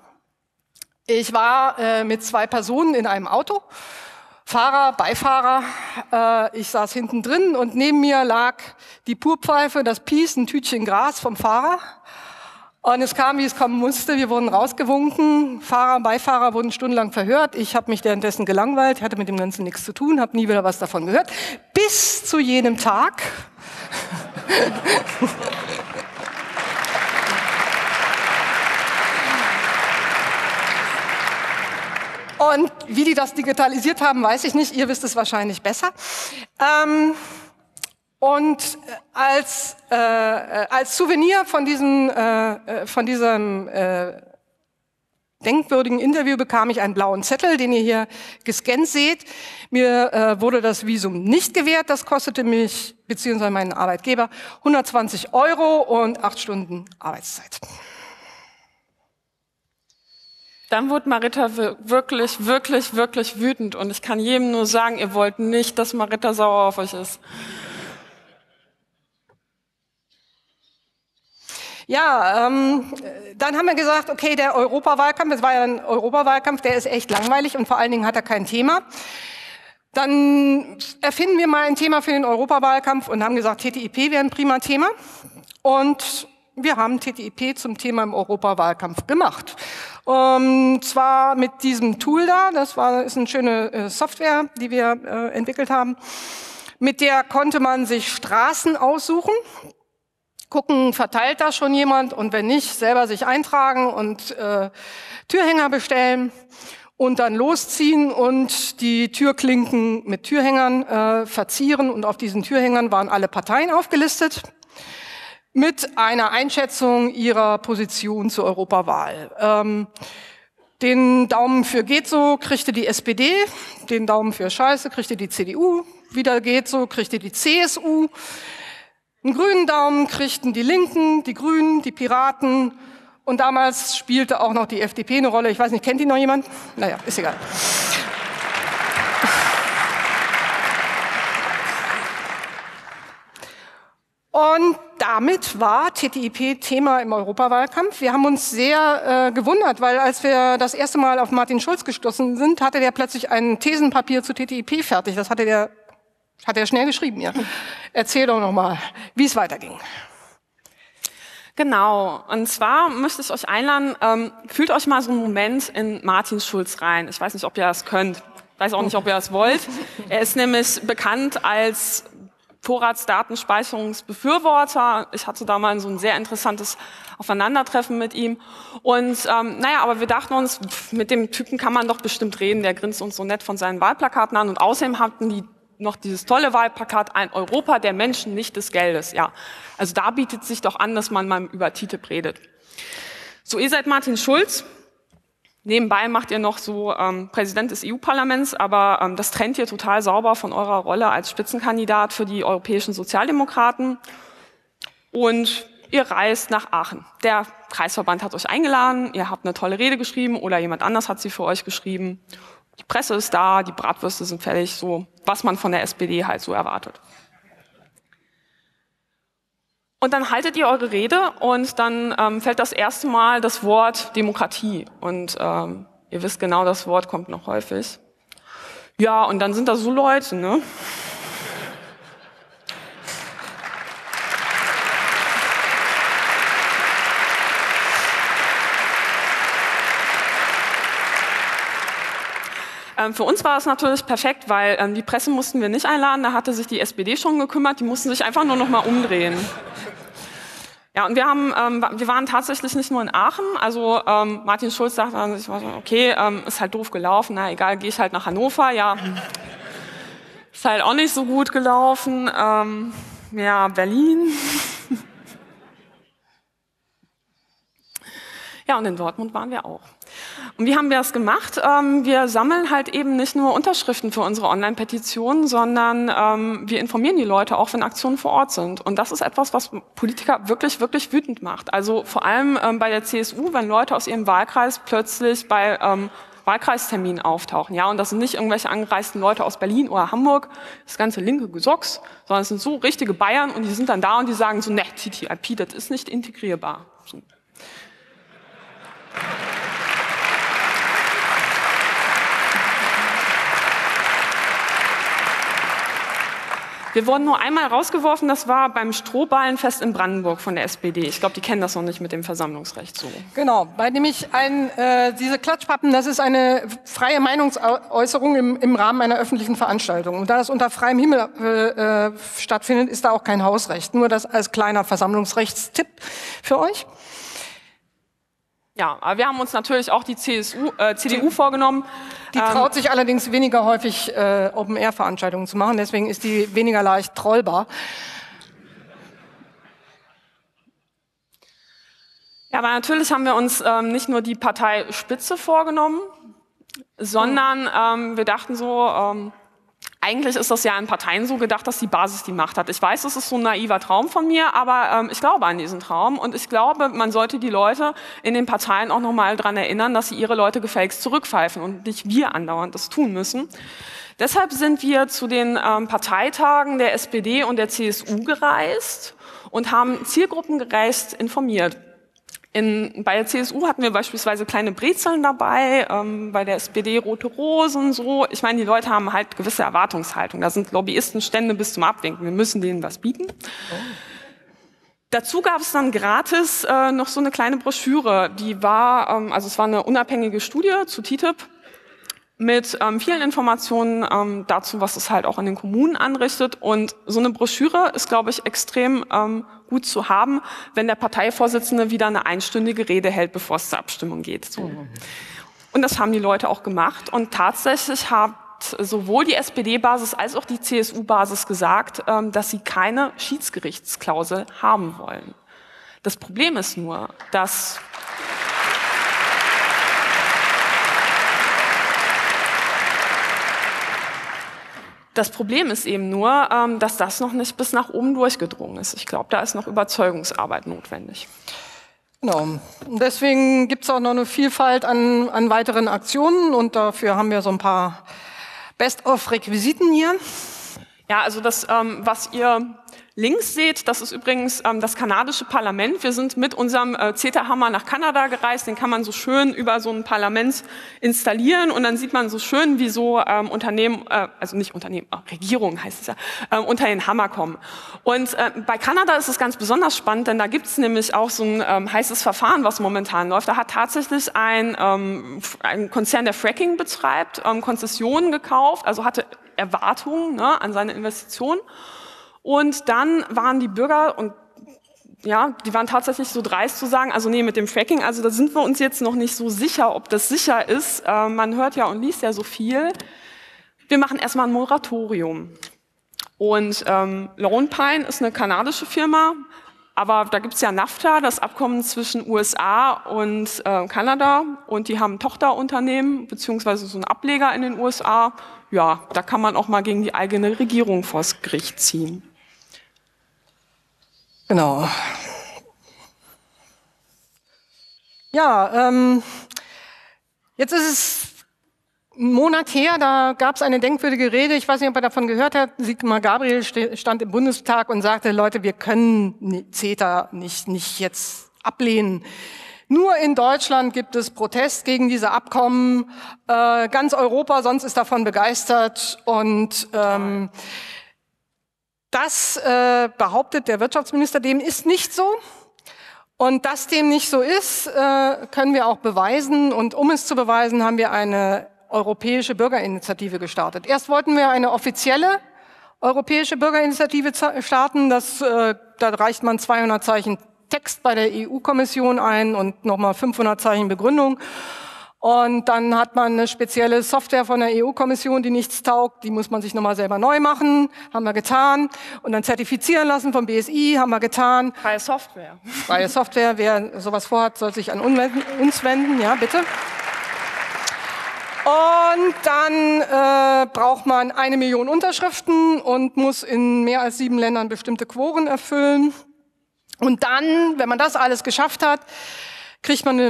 Ich war äh, mit zwei Personen in einem Auto, Fahrer, Beifahrer. Äh, ich saß hinten drin und neben mir lag die Purpfeife, das Pies, ein Tütchen Gras vom Fahrer. Und es kam, wie es kommen musste. Wir wurden rausgewunken. Fahrer, Beifahrer wurden stundenlang verhört. Ich habe mich währenddessen gelangweilt, hatte mit dem Ganzen nichts zu tun, habe nie wieder was davon gehört. Bis zu jenem Tag. Und wie die das digitalisiert haben, weiß ich nicht. Ihr wisst es wahrscheinlich besser. Ähm Und als, äh, als Souvenir von diesem, äh, von diesem äh, denkwürdigen Interview bekam ich einen blauen Zettel, den ihr hier gescannt seht. Mir äh, wurde das Visum nicht gewährt. Das kostete mich bzw. meinen Arbeitgeber hundertzwanzig Euro und acht Stunden Arbeitszeit. Dann wurde Marita wirklich, wirklich, wirklich wütend. Und ich kann jedem nur sagen, ihr wollt nicht, dass Marita sauer auf euch ist. Ja, ähm, dann haben wir gesagt, okay, der Europawahlkampf, das war ja ein Europawahlkampf, der ist echt langweilig und vor allen Dingen hat er kein Thema. Dann erfinden wir mal ein Thema für den Europawahlkampf und haben gesagt, T T I P wäre ein prima Thema. Und wir haben T T I P zum Thema im Europawahlkampf gemacht. Und zwar mit diesem Tool da, das war, ist eine schöne Software, die wir äh, entwickelt haben. Mit der konnte man sich Straßen aussuchen. Gucken, verteilt da schon jemand und wenn nicht, selber sich eintragen und äh, Türhänger bestellen und dann losziehen und die Türklinken mit Türhängern äh, verzieren und auf diesen Türhängern waren alle Parteien aufgelistet mit einer Einschätzung ihrer Position zur Europawahl. Ähm, den Daumen für geht so kriegte die S P D, den Daumen für scheiße kriegte die C D U, wieder geht so kriegte die C S U, einen grünen Daumen kriegten die Linken, die Grünen, die Piraten und damals spielte auch noch die F D P eine Rolle. Ich weiß nicht, kennt die noch jemand? Naja, ist egal. Und damit war T T I P Thema im Europawahlkampf. Wir haben uns sehr äh, gewundert, weil als wir das erste Mal auf Martin Schulz gestoßen sind, hatte der plötzlich ein Thesenpapier zu T T I P fertig. Das hatte der... Hat er schnell geschrieben, ja. Erzähl doch nochmal, wie es weiterging. Genau, und zwar möchte ich euch einladen, ähm, fühlt euch mal so einen Moment in Martin Schulz rein. Ich weiß nicht, ob ihr das könnt. Ich weiß auch nicht, ob ihr das wollt. Er ist nämlich bekannt als Vorratsdatenspeicherungsbefürworter. Ich hatte da mal so ein sehr interessantes Aufeinandertreffen mit ihm. Und ähm, naja, aber wir dachten uns, pff, mit dem Typen kann man doch bestimmt reden, der grinst uns so nett von seinen Wahlplakaten an. Und außerdem hatten die noch dieses tolle Wahlplakat, ein Europa der Menschen, nicht des Geldes. Ja, also da bietet sich doch an, dass man mal über T T I P redet. So, ihr seid Martin Schulz. Nebenbei macht ihr noch so ähm, Präsident des E U-Parlaments, aber ähm, das trennt ihr total sauber von eurer Rolle als Spitzenkandidat für die europäischen Sozialdemokraten. Und ihr reist nach Aachen. Der Kreisverband hat euch eingeladen, ihr habt eine tolle Rede geschrieben oder jemand anders hat sie für euch geschrieben. Die Presse ist da, die Bratwürste sind fertig, so was man von der S P D halt so erwartet. Und dann haltet ihr eure Rede und dann ähm, fällt das erste Mal das Wort Demokratie. Und ähm, ihr wisst genau, das Wort kommt noch häufig. Ja, und dann sind da so Leute, ne? Für uns war es natürlich perfekt, weil ähm, die Presse mussten wir nicht einladen, da hatte sich die S P D schon gekümmert, die mussten sich einfach nur noch mal umdrehen. Ja, und wir, haben, ähm, wir waren tatsächlich nicht nur in Aachen, also ähm, Martin Schulz dachte dann, ich war so, okay, ähm, ist halt doof gelaufen, na egal, gehe ich halt nach Hannover, ja, ist halt auch nicht so gut gelaufen, ähm, ja, Berlin. Ja, und in Dortmund waren wir auch. Und wie haben wir das gemacht? Ähm, wir sammeln halt eben nicht nur Unterschriften für unsere Online-Petitionen, sondern ähm, wir informieren die Leute auch, wenn Aktionen vor Ort sind. Und das ist etwas, was Politiker wirklich, wirklich wütend macht. Also vor allem ähm, bei der C S U, wenn Leute aus ihrem Wahlkreis plötzlich bei ähm, Wahlkreisterminen auftauchen. Ja, und das sind nicht irgendwelche angereisten Leute aus Berlin oder Hamburg, das ganze linke Gesocks, sondern es sind so richtige Bayern und die sind dann da und die sagen so, ne, T T I P, das ist nicht integrierbar. So. Wir wurden nur einmal rausgeworfen, das war beim Strohballenfest in Brandenburg von der S P D. Ich glaube, die kennen das noch nicht mit dem Versammlungsrecht so. Genau, bei nämlich ein, äh, diese Klatschpappen, das ist eine freie Meinungsäußerung im, im Rahmen einer öffentlichen Veranstaltung. Und da das unter freiem Himmel äh, stattfindet, ist da auch kein Hausrecht. Nur das als kleiner Versammlungsrechtstipp für euch. Ja, aber wir haben uns natürlich auch die C D U vorgenommen. Die traut sich allerdings weniger häufig, äh, Open-Air-Veranstaltungen zu machen, deswegen ist die weniger leicht trollbar. Ja, aber natürlich haben wir uns ähm, nicht nur die Parteispitze vorgenommen, sondern ähm, wir dachten so, ähm, eigentlich ist das ja in Parteien so gedacht, dass die Basis die Macht hat. Ich weiß, das ist so ein naiver Traum von mir, aber ähm, ich glaube an diesen Traum. Und ich glaube, man sollte die Leute in den Parteien auch nochmal daran erinnern, dass sie ihre Leute gefälligst zurückpfeifen und nicht wir andauernd das tun müssen. Deshalb sind wir zu den ähm, Parteitagen der S P D und der C S U gereist und haben zielgruppengerecht informiert. In, bei der C S U hatten wir beispielsweise kleine Brezeln dabei, ähm, bei der S P D rote Rosen, so. Ich meine, die Leute haben halt gewisse Erwartungshaltung. Da sind Lobbyistenstände bis zum Abwinken. Wir müssen denen was bieten. Oh. Dazu gab es dann gratis äh, noch so eine kleine Broschüre. Die war, ähm, also es war eine unabhängige Studie zu T T I P mit ähm, vielen Informationen ähm, dazu, was es halt auch in den Kommunen anrichtet. Und so eine Broschüre ist, glaube ich, extrem ähm, gut zu haben, wenn der Parteivorsitzende wieder eine einstündige Rede hält, bevor es zur Abstimmung geht. So. Und das haben die Leute auch gemacht. Und tatsächlich hat sowohl die S P D-Basis als auch die C S U-Basis gesagt, dass sie keine Schiedsgerichtsklausel haben wollen. Das Problem ist nur, dass... Das Problem ist eben nur, dass das noch nicht bis nach oben durchgedrungen ist. Ich glaube, da ist noch Überzeugungsarbeit notwendig. Genau. Deswegen gibt es auch noch eine Vielfalt an, an weiteren Aktionen und dafür haben wir so ein paar Best-of-Requisiten hier. Ja, also das, was ihr links seht, das ist übrigens das kanadische Parlament. Wir sind mit unserem C E T A-Hammer nach Kanada gereist. Den kann man so schön über so ein Parlament installieren und dann sieht man so schön, wie so Unternehmen, also nicht Unternehmen, Regierungen heißt es ja, unter den Hammer kommen. Und bei Kanada ist es ganz besonders spannend, denn da gibt es nämlich auch so ein heißes Verfahren, was momentan läuft. Da hat tatsächlich ein, ein Konzern, der Fracking betreibt, Konzessionen gekauft, also hatte Erwartungen, ne, an seine Investitionen. Und dann waren die Bürger und ja, die waren tatsächlich so dreist zu sagen, also nee, mit dem Fracking, also da sind wir uns jetzt noch nicht so sicher, ob das sicher ist. Äh, man hört ja und liest ja so viel. Wir machen erstmal ein Moratorium. Und ähm, Lone Pine ist eine kanadische Firma, aber da gibt es ja NAFTA, das Abkommen zwischen U S A und äh, Kanada. Und die haben ein Tochterunternehmen, beziehungsweise so einen Ableger in den U S A. Ja, da kann man auch mal gegen die eigene Regierung vors Gericht ziehen. Genau. Ja, ähm, jetzt ist es einen Monat her, da gab es eine denkwürdige Rede, ich weiß nicht, ob ihr davon gehört habt, Sigmar Gabriel stand im Bundestag und sagte, Leute, wir können CETA nicht, nicht jetzt ablehnen. Nur in Deutschland gibt es Protest gegen diese Abkommen, äh, ganz Europa sonst ist davon begeistert und ähm, das äh, behauptet der Wirtschaftsminister, dem ist nicht so. Und dass dem nicht so ist, äh, können wir auch beweisen. Und um es zu beweisen, haben wir eine europäische Bürgerinitiative gestartet. Erst wollten wir eine offizielle europäische Bürgerinitiative starten. Das, äh, da reicht man zweihundert Zeichen Text bei der E U-Kommission ein und nochmal fünfhundert Zeichen Begründung. Und dann hat man eine spezielle Software von der E U-Kommission, die nichts taugt, die muss man sich nochmal selber neu machen, haben wir getan. Und dann zertifizieren lassen vom B S I, haben wir getan. Freie Software. Freie Software, wer sowas vorhat, soll sich an uns wenden, ja bitte. Und dann äh, braucht man eine Million Unterschriften und muss in mehr als sieben Ländern bestimmte Quoren erfüllen. Und dann, wenn man das alles geschafft hat, kriegt man eine,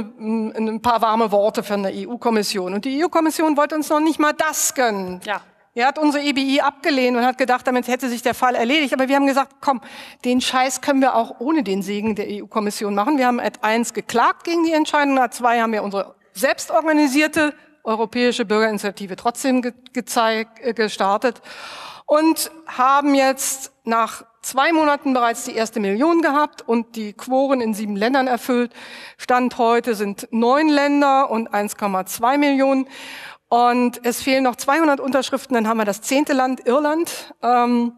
ein paar warme Worte von der E U-Kommission. Und die E U-Kommission wollte uns noch nicht mal das gönnen. Ja. Er hat unsere E B I abgelehnt und hat gedacht, damit hätte sich der Fall erledigt. Aber wir haben gesagt, komm, den Scheiß können wir auch ohne den Segen der E U-Kommission machen. Wir haben A eins geklagt gegen die Entscheidung, A zwei haben wir unsere selbstorganisierte europäische Bürgerinitiative trotzdem ge gezeigt, gestartet und haben jetzt nach zwei Monaten bereits die erste Million gehabt und die Quoren in sieben Ländern erfüllt. Stand heute sind neun Länder und eins Komma zwei Millionen. Und es fehlen noch zweihundert Unterschriften, dann haben wir das zehnte Land, Irland, ähm,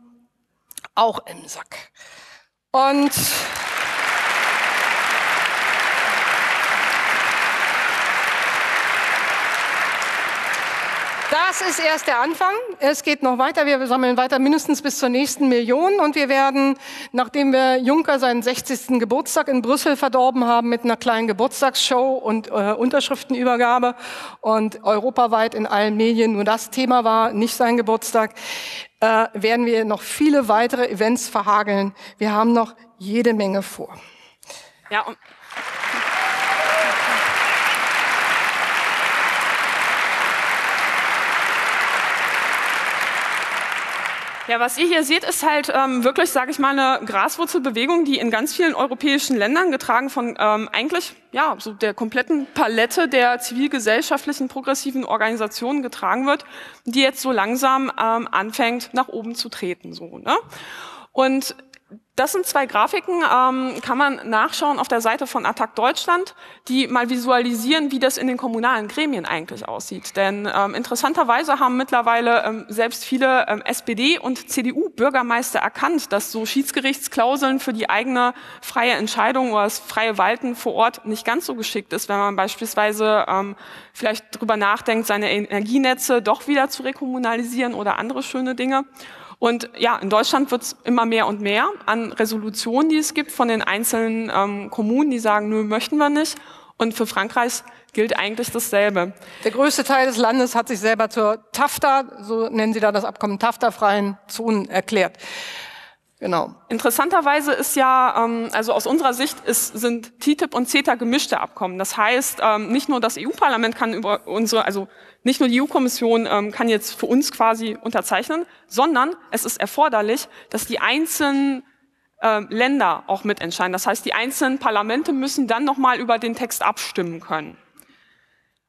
auch im Sack. Und das ist erst der Anfang. Es geht noch weiter. Wir sammeln weiter mindestens bis zur nächsten Million. Und wir werden, nachdem wir Juncker seinen sechzigsten Geburtstag in Brüssel verdorben haben mit einer kleinen Geburtstagsshow und äh, Unterschriftenübergabe und europaweit in allen Medien nur das Thema war, nicht sein Geburtstag, äh, werden wir noch viele weitere Events verhageln. Wir haben noch jede Menge vor. Ja, und Ja, was ihr hier seht, ist halt ähm, wirklich, sage ich mal, eine Graswurzelbewegung, die in ganz vielen europäischen Ländern getragen von ähm, eigentlich ja so der kompletten Palette der zivilgesellschaftlichen progressiven Organisationen getragen wird, die jetzt so langsam ähm, anfängt, nach oben zu treten, so, ne? Und das sind zwei Grafiken, ähm, kann man nachschauen auf der Seite von Attac Deutschland, die mal visualisieren, wie das in den kommunalen Gremien eigentlich aussieht. Denn ähm, interessanterweise haben mittlerweile ähm, selbst viele ähm, S P D- und C D U-Bürgermeister erkannt, dass so Schiedsgerichtsklauseln für die eigene freie Entscheidung oder das freie Walten vor Ort nicht ganz so geschickt ist, wenn man beispielsweise ähm, vielleicht drüber nachdenkt, seine Energienetze doch wieder zu rekommunalisieren oder andere schöne Dinge. Und ja, in Deutschland wird es immer mehr und mehr an Resolutionen, die es gibt von den einzelnen ähm, Kommunen, die sagen, nö, möchten wir nicht. Und für Frankreich gilt eigentlich dasselbe. Der größte Teil des Landes hat sich selber zur TAFTA, so nennen sie da das Abkommen, TAFTA-freien Zonen erklärt. Genau. Interessanterweise ist ja, ähm, also aus unserer Sicht ist, sind T T I P und CETA gemischte Abkommen. Das heißt, ähm, nicht nur das E U-Parlament kann über unsere, also nicht nur die E U-Kommission ähm, kann jetzt für uns quasi unterzeichnen, sondern es ist erforderlich, dass die einzelnen äh, Länder auch mitentscheiden. Das heißt, die einzelnen Parlamente müssen dann nochmal über den Text abstimmen können.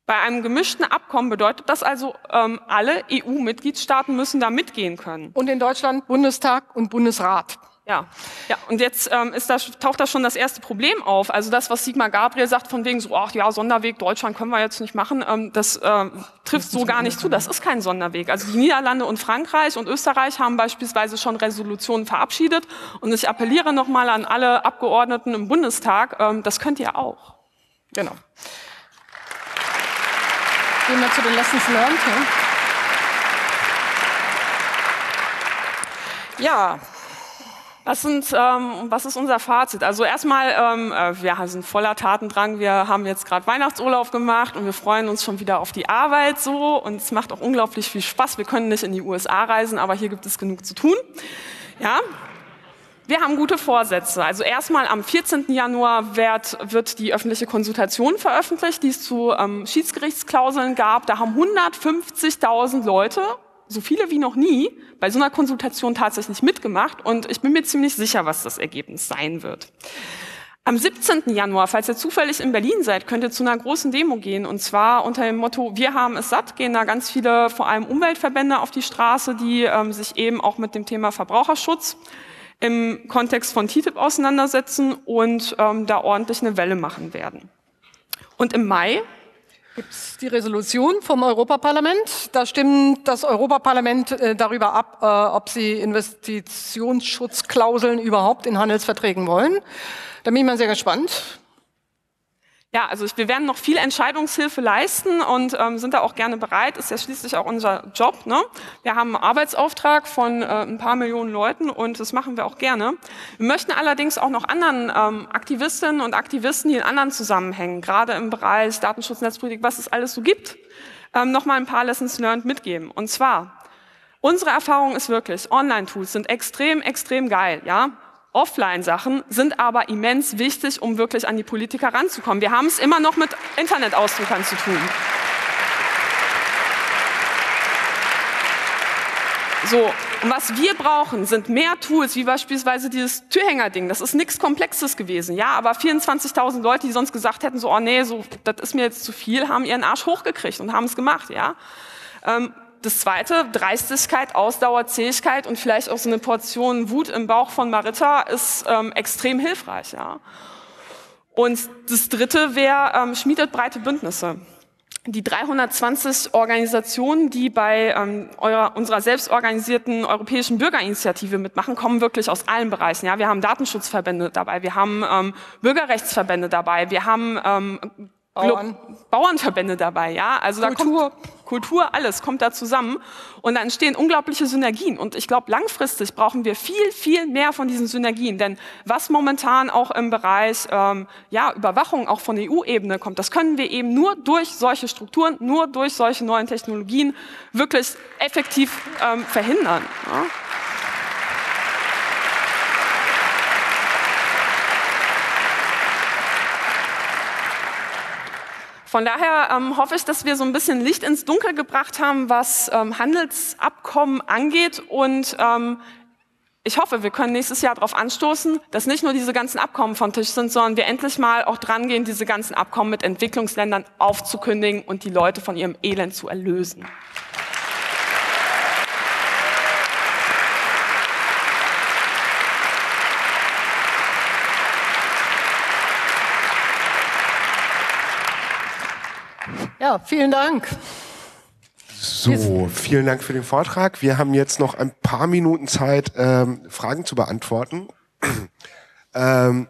Bei einem gemischten Abkommen bedeutet das also, ähm, alle E U-Mitgliedstaaten müssen da mitgehen können. Und in Deutschland Bundestag und Bundesrat. Ja, ja, und jetzt ähm, ist das, taucht da schon das erste Problem auf. Also das, was Sigmar Gabriel sagt, von wegen so, ach ja, Sonderweg Deutschland können wir jetzt nicht machen, ähm, das äh, trifft so gar nicht zu. Das ist kein Sonderweg. Also die Niederlande und Frankreich und Österreich haben beispielsweise schon Resolutionen verabschiedet. Und ich appelliere nochmal an alle Abgeordneten im Bundestag, ähm, das könnt ihr auch. Genau. Gehen wir zu den Lessons learned. Ja. Was, sind, ähm, was ist unser Fazit? Also erstmal, ähm, wir sind voller Tatendrang. Wir haben jetzt gerade Weihnachtsurlaub gemacht und wir freuen uns schon wieder auf die Arbeit so. Und es macht auch unglaublich viel Spaß. Wir können nicht in die U S A reisen, aber hier gibt es genug zu tun. Ja. Wir haben gute Vorsätze. Also erstmal am vierzehnten Januar wird, wird die öffentliche Konsultation veröffentlicht, die es zu ähm, Schiedsgerichtsklauseln gab. Da haben hundertfünfzigtausend Leute, so viele wie noch nie, bei so einer Konsultation tatsächlich mitgemacht. Und ich bin mir ziemlich sicher, was das Ergebnis sein wird. Am siebzehnten Januar, falls ihr zufällig in Berlin seid, könnt ihr zu einer großen Demo gehen. Und zwar unter dem Motto, wir haben es satt, gehen da ganz viele, vor allem Umweltverbände, auf die Straße, die ähm, sich eben auch mit dem Thema Verbraucherschutz im Kontext von T T I P auseinandersetzen und ähm, da ordentlich eine Welle machen werden. Und im Mai gibt es die Resolution vom Europaparlament. Da stimmt das Europaparlament äh, darüber ab, äh, ob sie Investitionsschutzklauseln überhaupt in Handelsverträgen wollen. Da bin ich mal sehr gespannt. Ja, also wir werden noch viel Entscheidungshilfe leisten und ähm, sind da auch gerne bereit. Ist ja schließlich auch unser Job, ne? Wir haben einen Arbeitsauftrag von äh, ein paar Millionen Leuten und das machen wir auch gerne. Wir möchten allerdings auch noch anderen ähm, Aktivistinnen und Aktivisten, die in anderen Zusammenhängen, gerade im Bereich Datenschutz, Netzpolitik, was es alles so gibt, ähm, noch mal ein paar Lessons learned mitgeben. Und zwar, unsere Erfahrung ist wirklich, Online-Tools sind extrem, extrem geil, ja? Offline-Sachen sind aber immens wichtig, um wirklich an die Politiker ranzukommen. Wir haben es immer noch mit Internetausdruckern zu tun. So, und was wir brauchen, sind mehr Tools, wie beispielsweise dieses Türhänger-Ding. Das ist nichts Komplexes gewesen, ja, aber vierundzwanzigtausend Leute, die sonst gesagt hätten, so, oh nee, so, das ist mir jetzt zu viel, haben ihren Arsch hochgekriegt und haben es gemacht, ja. Ähm, Das Zweite, Dreistigkeit, Ausdauer, Zähigkeit und vielleicht auch so eine Portion Wut im Bauch von Marita ist ähm, extrem hilfreich. Ja. Und das Dritte wäre, ähm, schmiedet breite Bündnisse. Die dreihundertzwanzig Organisationen, die bei ähm, eurer, unserer selbstorganisierten europäischen Bürgerinitiative mitmachen, kommen wirklich aus allen Bereichen. Ja. Wir haben Datenschutzverbände dabei, wir haben ähm, Bürgerrechtsverbände dabei, wir haben ähm, Bauern. Bauernverbände dabei, ja, also Kultur. Da kommt Kultur, alles kommt da zusammen und dann entstehen unglaubliche Synergien und ich glaube, langfristig brauchen wir viel, viel mehr von diesen Synergien, denn was momentan auch im Bereich ähm, ja, Überwachung auch von E U-Ebene kommt, das können wir eben nur durch solche Strukturen, nur durch solche neuen Technologien wirklich effektiv ähm, verhindern. Ja. Von daher ähm, hoffe ich, dass wir so ein bisschen Licht ins Dunkel gebracht haben, was ähm, Handelsabkommen angeht. Und ähm, ich hoffe, wir können nächstes Jahr darauf anstoßen, dass nicht nur diese ganzen Abkommen vom Tisch sind, sondern wir endlich mal auch dran gehen, diese ganzen Abkommen mit Entwicklungsländern aufzukündigen und die Leute von ihrem Elend zu erlösen. Ja, vielen Dank. So, vielen Dank für den Vortrag. Wir haben jetzt noch ein paar Minuten Zeit, ähm, Fragen zu beantworten. ähm,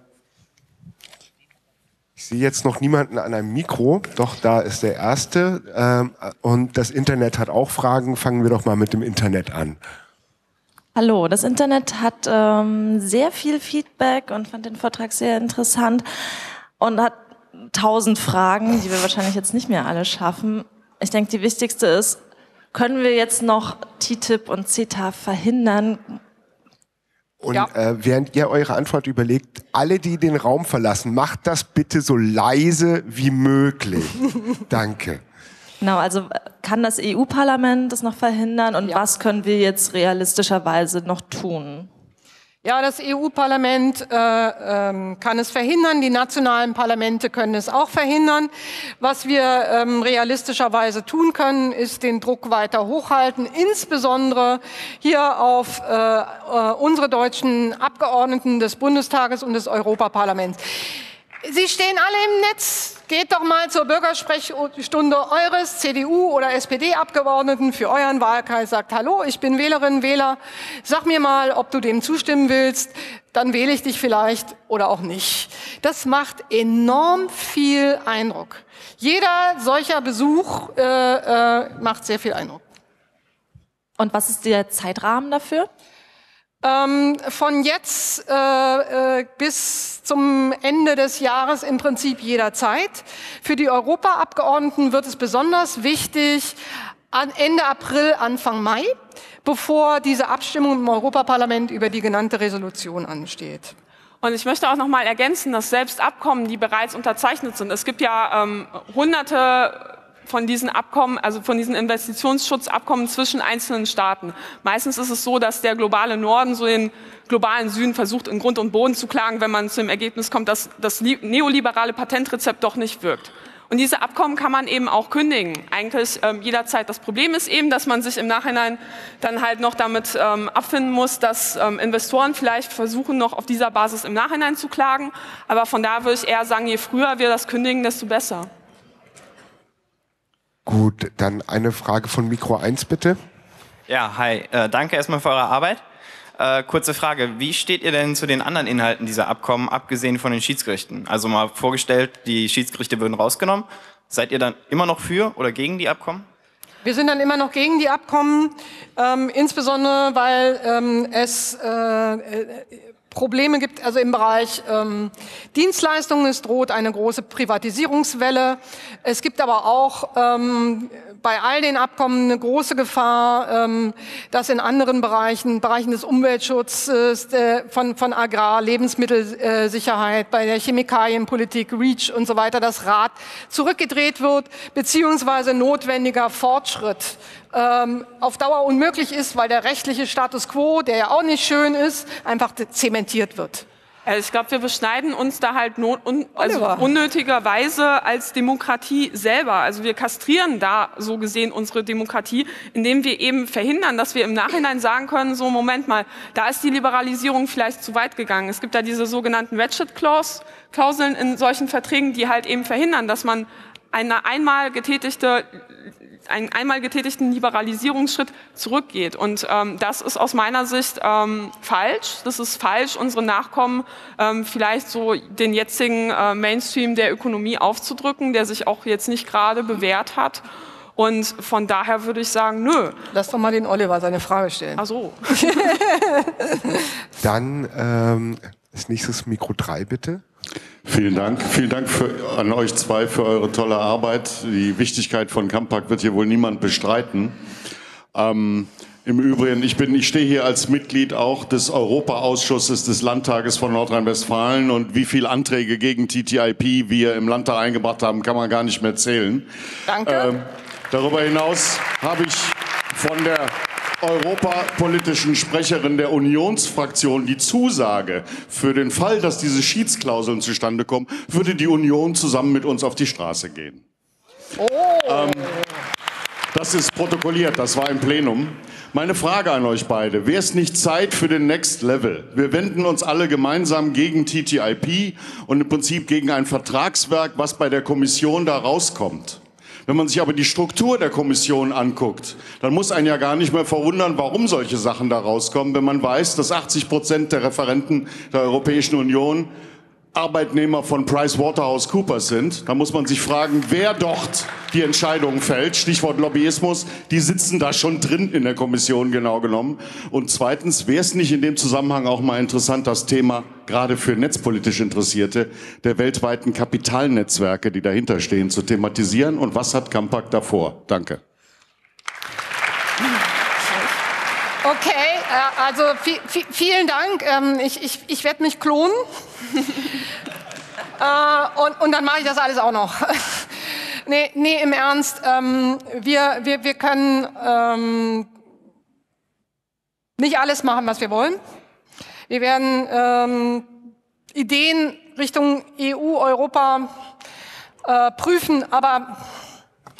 ich sehe jetzt noch niemanden an einem Mikro. Doch, da ist der Erste. Ähm, und das Internet hat auch Fragen. Fangen wir doch mal mit dem Internet an. Hallo, das Internet hat ähm, sehr viel Feedback und fand den Vortrag sehr interessant und hat tausend Fragen, die wir wahrscheinlich jetzt nicht mehr alle schaffen. Ich denke, die wichtigste ist, können wir jetzt noch T T I P und CETA verhindern? Und ja. äh, während ihr eure Antwort überlegt, alle, die den Raum verlassen, macht das bitte so leise wie möglich. Danke. Genau, also kann das E U-Parlament das noch verhindern und ja. was können wir jetzt realistischerweise noch tun? Ja, das E U-Parlament äh, ähm, kann es verhindern, die nationalen Parlamente können es auch verhindern. Was wir ähm, realistischerweise tun können, ist den Druck weiter hochhalten, insbesondere hier auf äh, äh, unsere deutschen Abgeordneten des Bundestages und des Europaparlaments. Sie stehen alle im Netz. Geht doch mal zur Bürgersprechstunde eures C D U- oder S P D-Abgeordneten für euren Wahlkreis. Sagt, hallo, ich bin Wählerin, Wähler. Sag mir mal, ob du dem zustimmen willst. Dann wähle ich dich vielleicht oder auch nicht. Das macht enorm viel Eindruck. Jeder solcher Besuch äh, äh, macht sehr viel Eindruck. Und was ist der Zeitrahmen dafür? Ähm, von jetzt äh, äh, bis zum Ende des Jahres im Prinzip jederzeit. Für die Europaabgeordneten wird es besonders wichtig, an Ende April, Anfang Mai, bevor diese Abstimmung im Europaparlament über die genannte Resolution ansteht. Und ich möchte auch noch mal ergänzen, dass selbst Abkommen, die bereits unterzeichnet sind, es gibt ja ähm, hunderte von diesen Abkommen, also von diesen Investitionsschutzabkommen zwischen einzelnen Staaten. Meistens ist es so, dass der globale Norden so den globalen Süden versucht, in Grund und Boden zu klagen, wenn man zu dem Ergebnis kommt, dass das neoliberale Patentrezept doch nicht wirkt. Und diese Abkommen kann man eben auch kündigen, eigentlich ähm, jederzeit. Das Problem ist eben, dass man sich im Nachhinein dann halt noch damit ähm, abfinden muss, dass ähm, Investoren vielleicht versuchen, noch auf dieser Basis im Nachhinein zu klagen. Aber von da würde ich eher sagen, je früher wir das kündigen, desto besser. Gut, dann eine Frage von Mikro eins, bitte. Ja, hi. Äh, danke erstmal für eure Arbeit. Äh, kurze Frage, wie steht ihr denn zu den anderen Inhalten dieser Abkommen, abgesehen von den Schiedsgerichten? Also mal vorgestellt, die Schiedsgerichte würden rausgenommen. Seid ihr dann immer noch für oder gegen die Abkommen? Wir sind dann immer noch gegen die Abkommen, ähm, insbesondere weil ähm, es... Äh, äh, Probleme gibt, also im Bereich ähm, Dienstleistungen, es droht eine große Privatisierungswelle. Es gibt aber auch ähm, bei all den Abkommen eine große Gefahr, ähm, dass in anderen Bereichen, Bereichen des Umweltschutzes, äh, von, von Agrar, Lebensmittelsicherheit, bei der Chemikalienpolitik, REACH und so weiter, das Rad zurückgedreht wird, beziehungsweise notwendiger Fortschritt auf Dauer unmöglich ist, weil der rechtliche Status quo, der ja auch nicht schön ist, einfach zementiert wird. Also ich glaube, wir beschneiden uns da halt not, un, also unnötigerweise als Demokratie selber. Also wir kastrieren da so gesehen unsere Demokratie, indem wir eben verhindern, dass wir im Nachhinein sagen können, so Moment mal, da ist die Liberalisierung vielleicht zu weit gegangen. Es gibt da diese sogenannten Ratchet-Klauseln in solchen Verträgen, die halt eben verhindern, dass man eine einmal getätigte einen einmal getätigten Liberalisierungsschritt zurückgeht. Und ähm, das ist aus meiner Sicht ähm, falsch. Das ist falsch, unsere Nachkommen ähm, vielleicht so den jetzigen äh, Mainstream der Ökonomie aufzudrücken, der sich auch jetzt nicht gerade bewährt hat. Und von daher würde ich sagen, nö. Lass doch mal den Oliver seine Frage stellen. Ach so. Dann ähm, als nächstes Mikro drei, bitte. Vielen Dank. Vielen Dank für, an euch zwei für eure tolle Arbeit. Die Wichtigkeit von Campact wird hier wohl niemand bestreiten. Ähm, im Übrigen, ich, bin, ich stehe hier als Mitglied auch des Europaausschusses des Landtages von Nordrhein-Westfalen und wie viele Anträge gegen T T I P wir im Landtag eingebracht haben, kann man gar nicht mehr zählen. Danke. Ähm, darüber hinaus habe ich von der europapolitischen Sprecherin der Unionsfraktion die Zusage, für den Fall, dass diese Schiedsklauseln zustande kommen, würde die Union zusammen mit uns auf die Straße gehen. Oh. Ähm, das ist protokolliert, das war im Plenum. Meine Frage an euch beide, wäre es nicht Zeit für den Next Level? Wir wenden uns alle gemeinsam gegen T T I P und im Prinzip gegen ein Vertragswerk, was bei der Kommission da rauskommt. Wenn man sich aber die Struktur der Kommission anguckt, dann muss einen ja gar nicht mehr verwundern, warum solche Sachen da rauskommen, wenn man weiß, dass achtzig Prozent der Referenten der Europäischen Union Arbeitnehmer von PricewaterhouseCoopers sind. Da muss man sich fragen, wer dort die Entscheidungen fällt. Stichwort Lobbyismus, die sitzen da schon drin in der Kommission genau genommen. Und zweitens, wäre es nicht in dem Zusammenhang auch mal interessant, das Thema gerade für netzpolitisch Interessierte der weltweiten Kapitalnetzwerke, die dahinter stehen, zu thematisieren? Und was hat Campact davor? Danke. Okay, also vielen Dank. Ich, ich, ich werde mich klonen und, und dann mache ich das alles auch noch. Nee, nee, im Ernst, wir, wir, wir können nicht alles machen, was wir wollen. Wir werden ähm, Ideen Richtung E U, Europa äh, prüfen, aber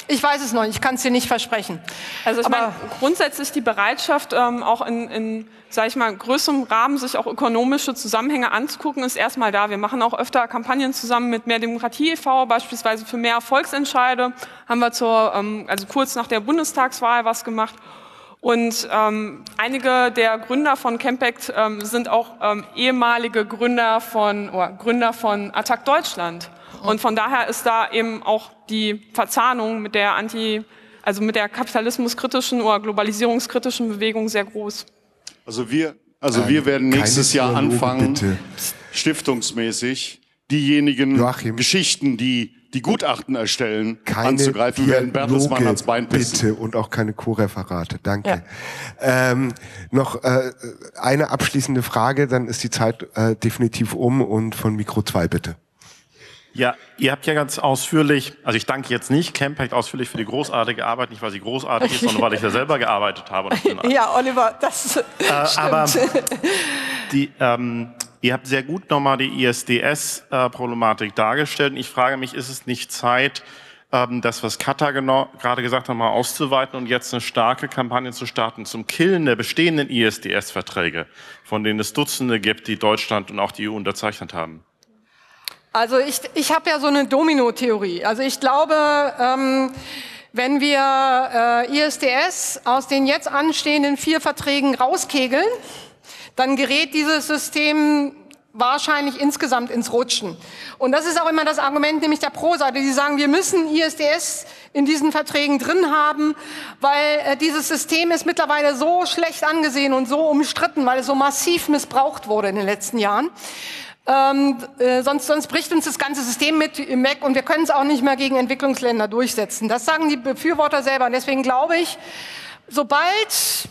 ich weiß es noch, ich kann es dir nicht versprechen. Also ich meine, grundsätzlich die Bereitschaft, ähm, auch in, in sag ich mal, größerem Rahmen sich auch ökonomische Zusammenhänge anzugucken, ist erstmal da. Wir machen auch öfter Kampagnen zusammen mit Mehr Demokratie e V, beispielsweise für mehr Volksentscheide, haben wir zur, ähm, also kurz nach der Bundestagswahl was gemacht. Und ähm, einige der Gründer von Campact ähm, sind auch ähm, ehemalige Gründer von, oder Gründer von Attac Deutschland. Und von daher ist da eben auch die Verzahnung mit der anti, also mit der kapitalismuskritischen oder globalisierungskritischen Bewegung sehr groß. Also wir, also ähm, wir werden nächstes Jahr Dialoge, anfangen, bitte. stiftungsmäßig diejenigen Joachim. Geschichten, die die Gutachten erstellen, keine anzugreifen, Dialoge, werden Bertelsmann ans Bein pissen. Bitte, und auch keine Co-Referate, danke. Ja. Ähm, noch äh, eine abschließende Frage, dann ist die Zeit äh, definitiv um, und von Mikro zwei bitte. Ja, ihr habt ja ganz ausführlich, also ich danke jetzt nicht Campact ausführlich für die großartige Arbeit, nicht weil sie großartig ist, sondern weil ich da selber gearbeitet habe. Ja, Oliver, das äh, stimmt. Aber die, ähm, ihr habt sehr gut nochmal die I S D S-Problematik dargestellt. Und ich frage mich, ist es nicht Zeit, ähm, das, was Katha genau, gerade gesagt hat, mal auszuweiten und jetzt eine starke Kampagne zu starten zum Killen der bestehenden I S D S-Verträge, von denen es Dutzende gibt, die Deutschland und auch die E U unterzeichnet haben? Also ich, ich habe ja so eine Domino-Theorie. Also ich glaube, ähm, wenn wir äh, I S D S aus den jetzt anstehenden vier Verträgen rauskegeln, dann gerät dieses System wahrscheinlich insgesamt ins Rutschen. Und das ist auch immer das Argument, nämlich der Pro-Seite. Die sagen, wir müssen I S D S in diesen Verträgen drin haben, weil äh, dieses System ist mittlerweile so schlecht angesehen und so umstritten, weil es so massiv missbraucht wurde in den letzten Jahren. Ähm, äh, sonst, sonst bricht uns das ganze System mit im Weg und wir können es auch nicht mehr gegen Entwicklungsländer durchsetzen. Das sagen die Befürworter selber. Und deswegen glaube ich, sobald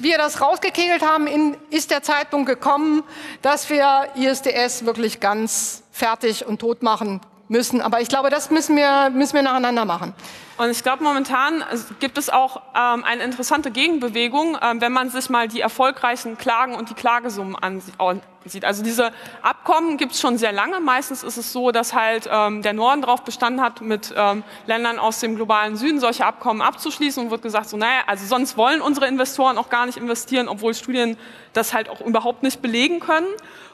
wir das rausgekegelt haben, in, ist der Zeitpunkt gekommen, dass wir I S D S wirklich ganz fertig und tot machen müssen. Aber ich glaube, das müssen wir, müssen wir nacheinander machen. Und ich glaube, momentan gibt es auch ähm, eine interessante Gegenbewegung, ähm, wenn man sich mal die erfolgreichen Klagen und die Klagesummen ansieht. Also diese Abkommen gibt es schon sehr lange. Meistens ist es so, dass halt ähm, der Norden darauf bestanden hat, mit ähm, Ländern aus dem globalen Süden solche Abkommen abzuschließen, und wird gesagt, so, naja, also sonst wollen unsere Investoren auch gar nicht investieren, obwohl Studien das halt auch überhaupt nicht belegen können.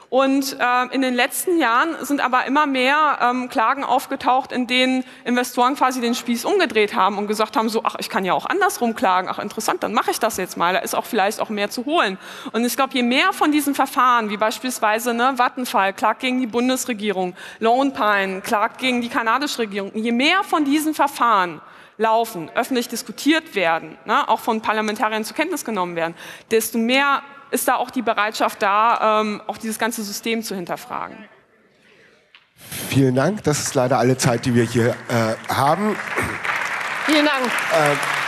Und äh, in den letzten Jahren sind aber immer mehr ähm, Klagen aufgetaucht, in denen Investoren quasi den Spieß umgedreht haben und gesagt haben, so, ach, ich kann ja auch andersrum klagen, ach interessant, dann mache ich das jetzt mal, da ist auch vielleicht auch mehr zu holen. Und ich glaube, je mehr von diesen Verfahren, wie beispielsweise ne, Vattenfall, klagt gegen die Bundesregierung, Lone Pine, klagt gegen die kanadische Regierung, je mehr von diesen Verfahren laufen, öffentlich diskutiert werden, ne, auch von Parlamentariern zur Kenntnis genommen werden, desto mehr ist da auch die Bereitschaft da, ähm, auch dieses ganze System zu hinterfragen. Vielen Dank. Das ist leider alle Zeit, die wir hier äh, haben. Vielen Dank. Äh,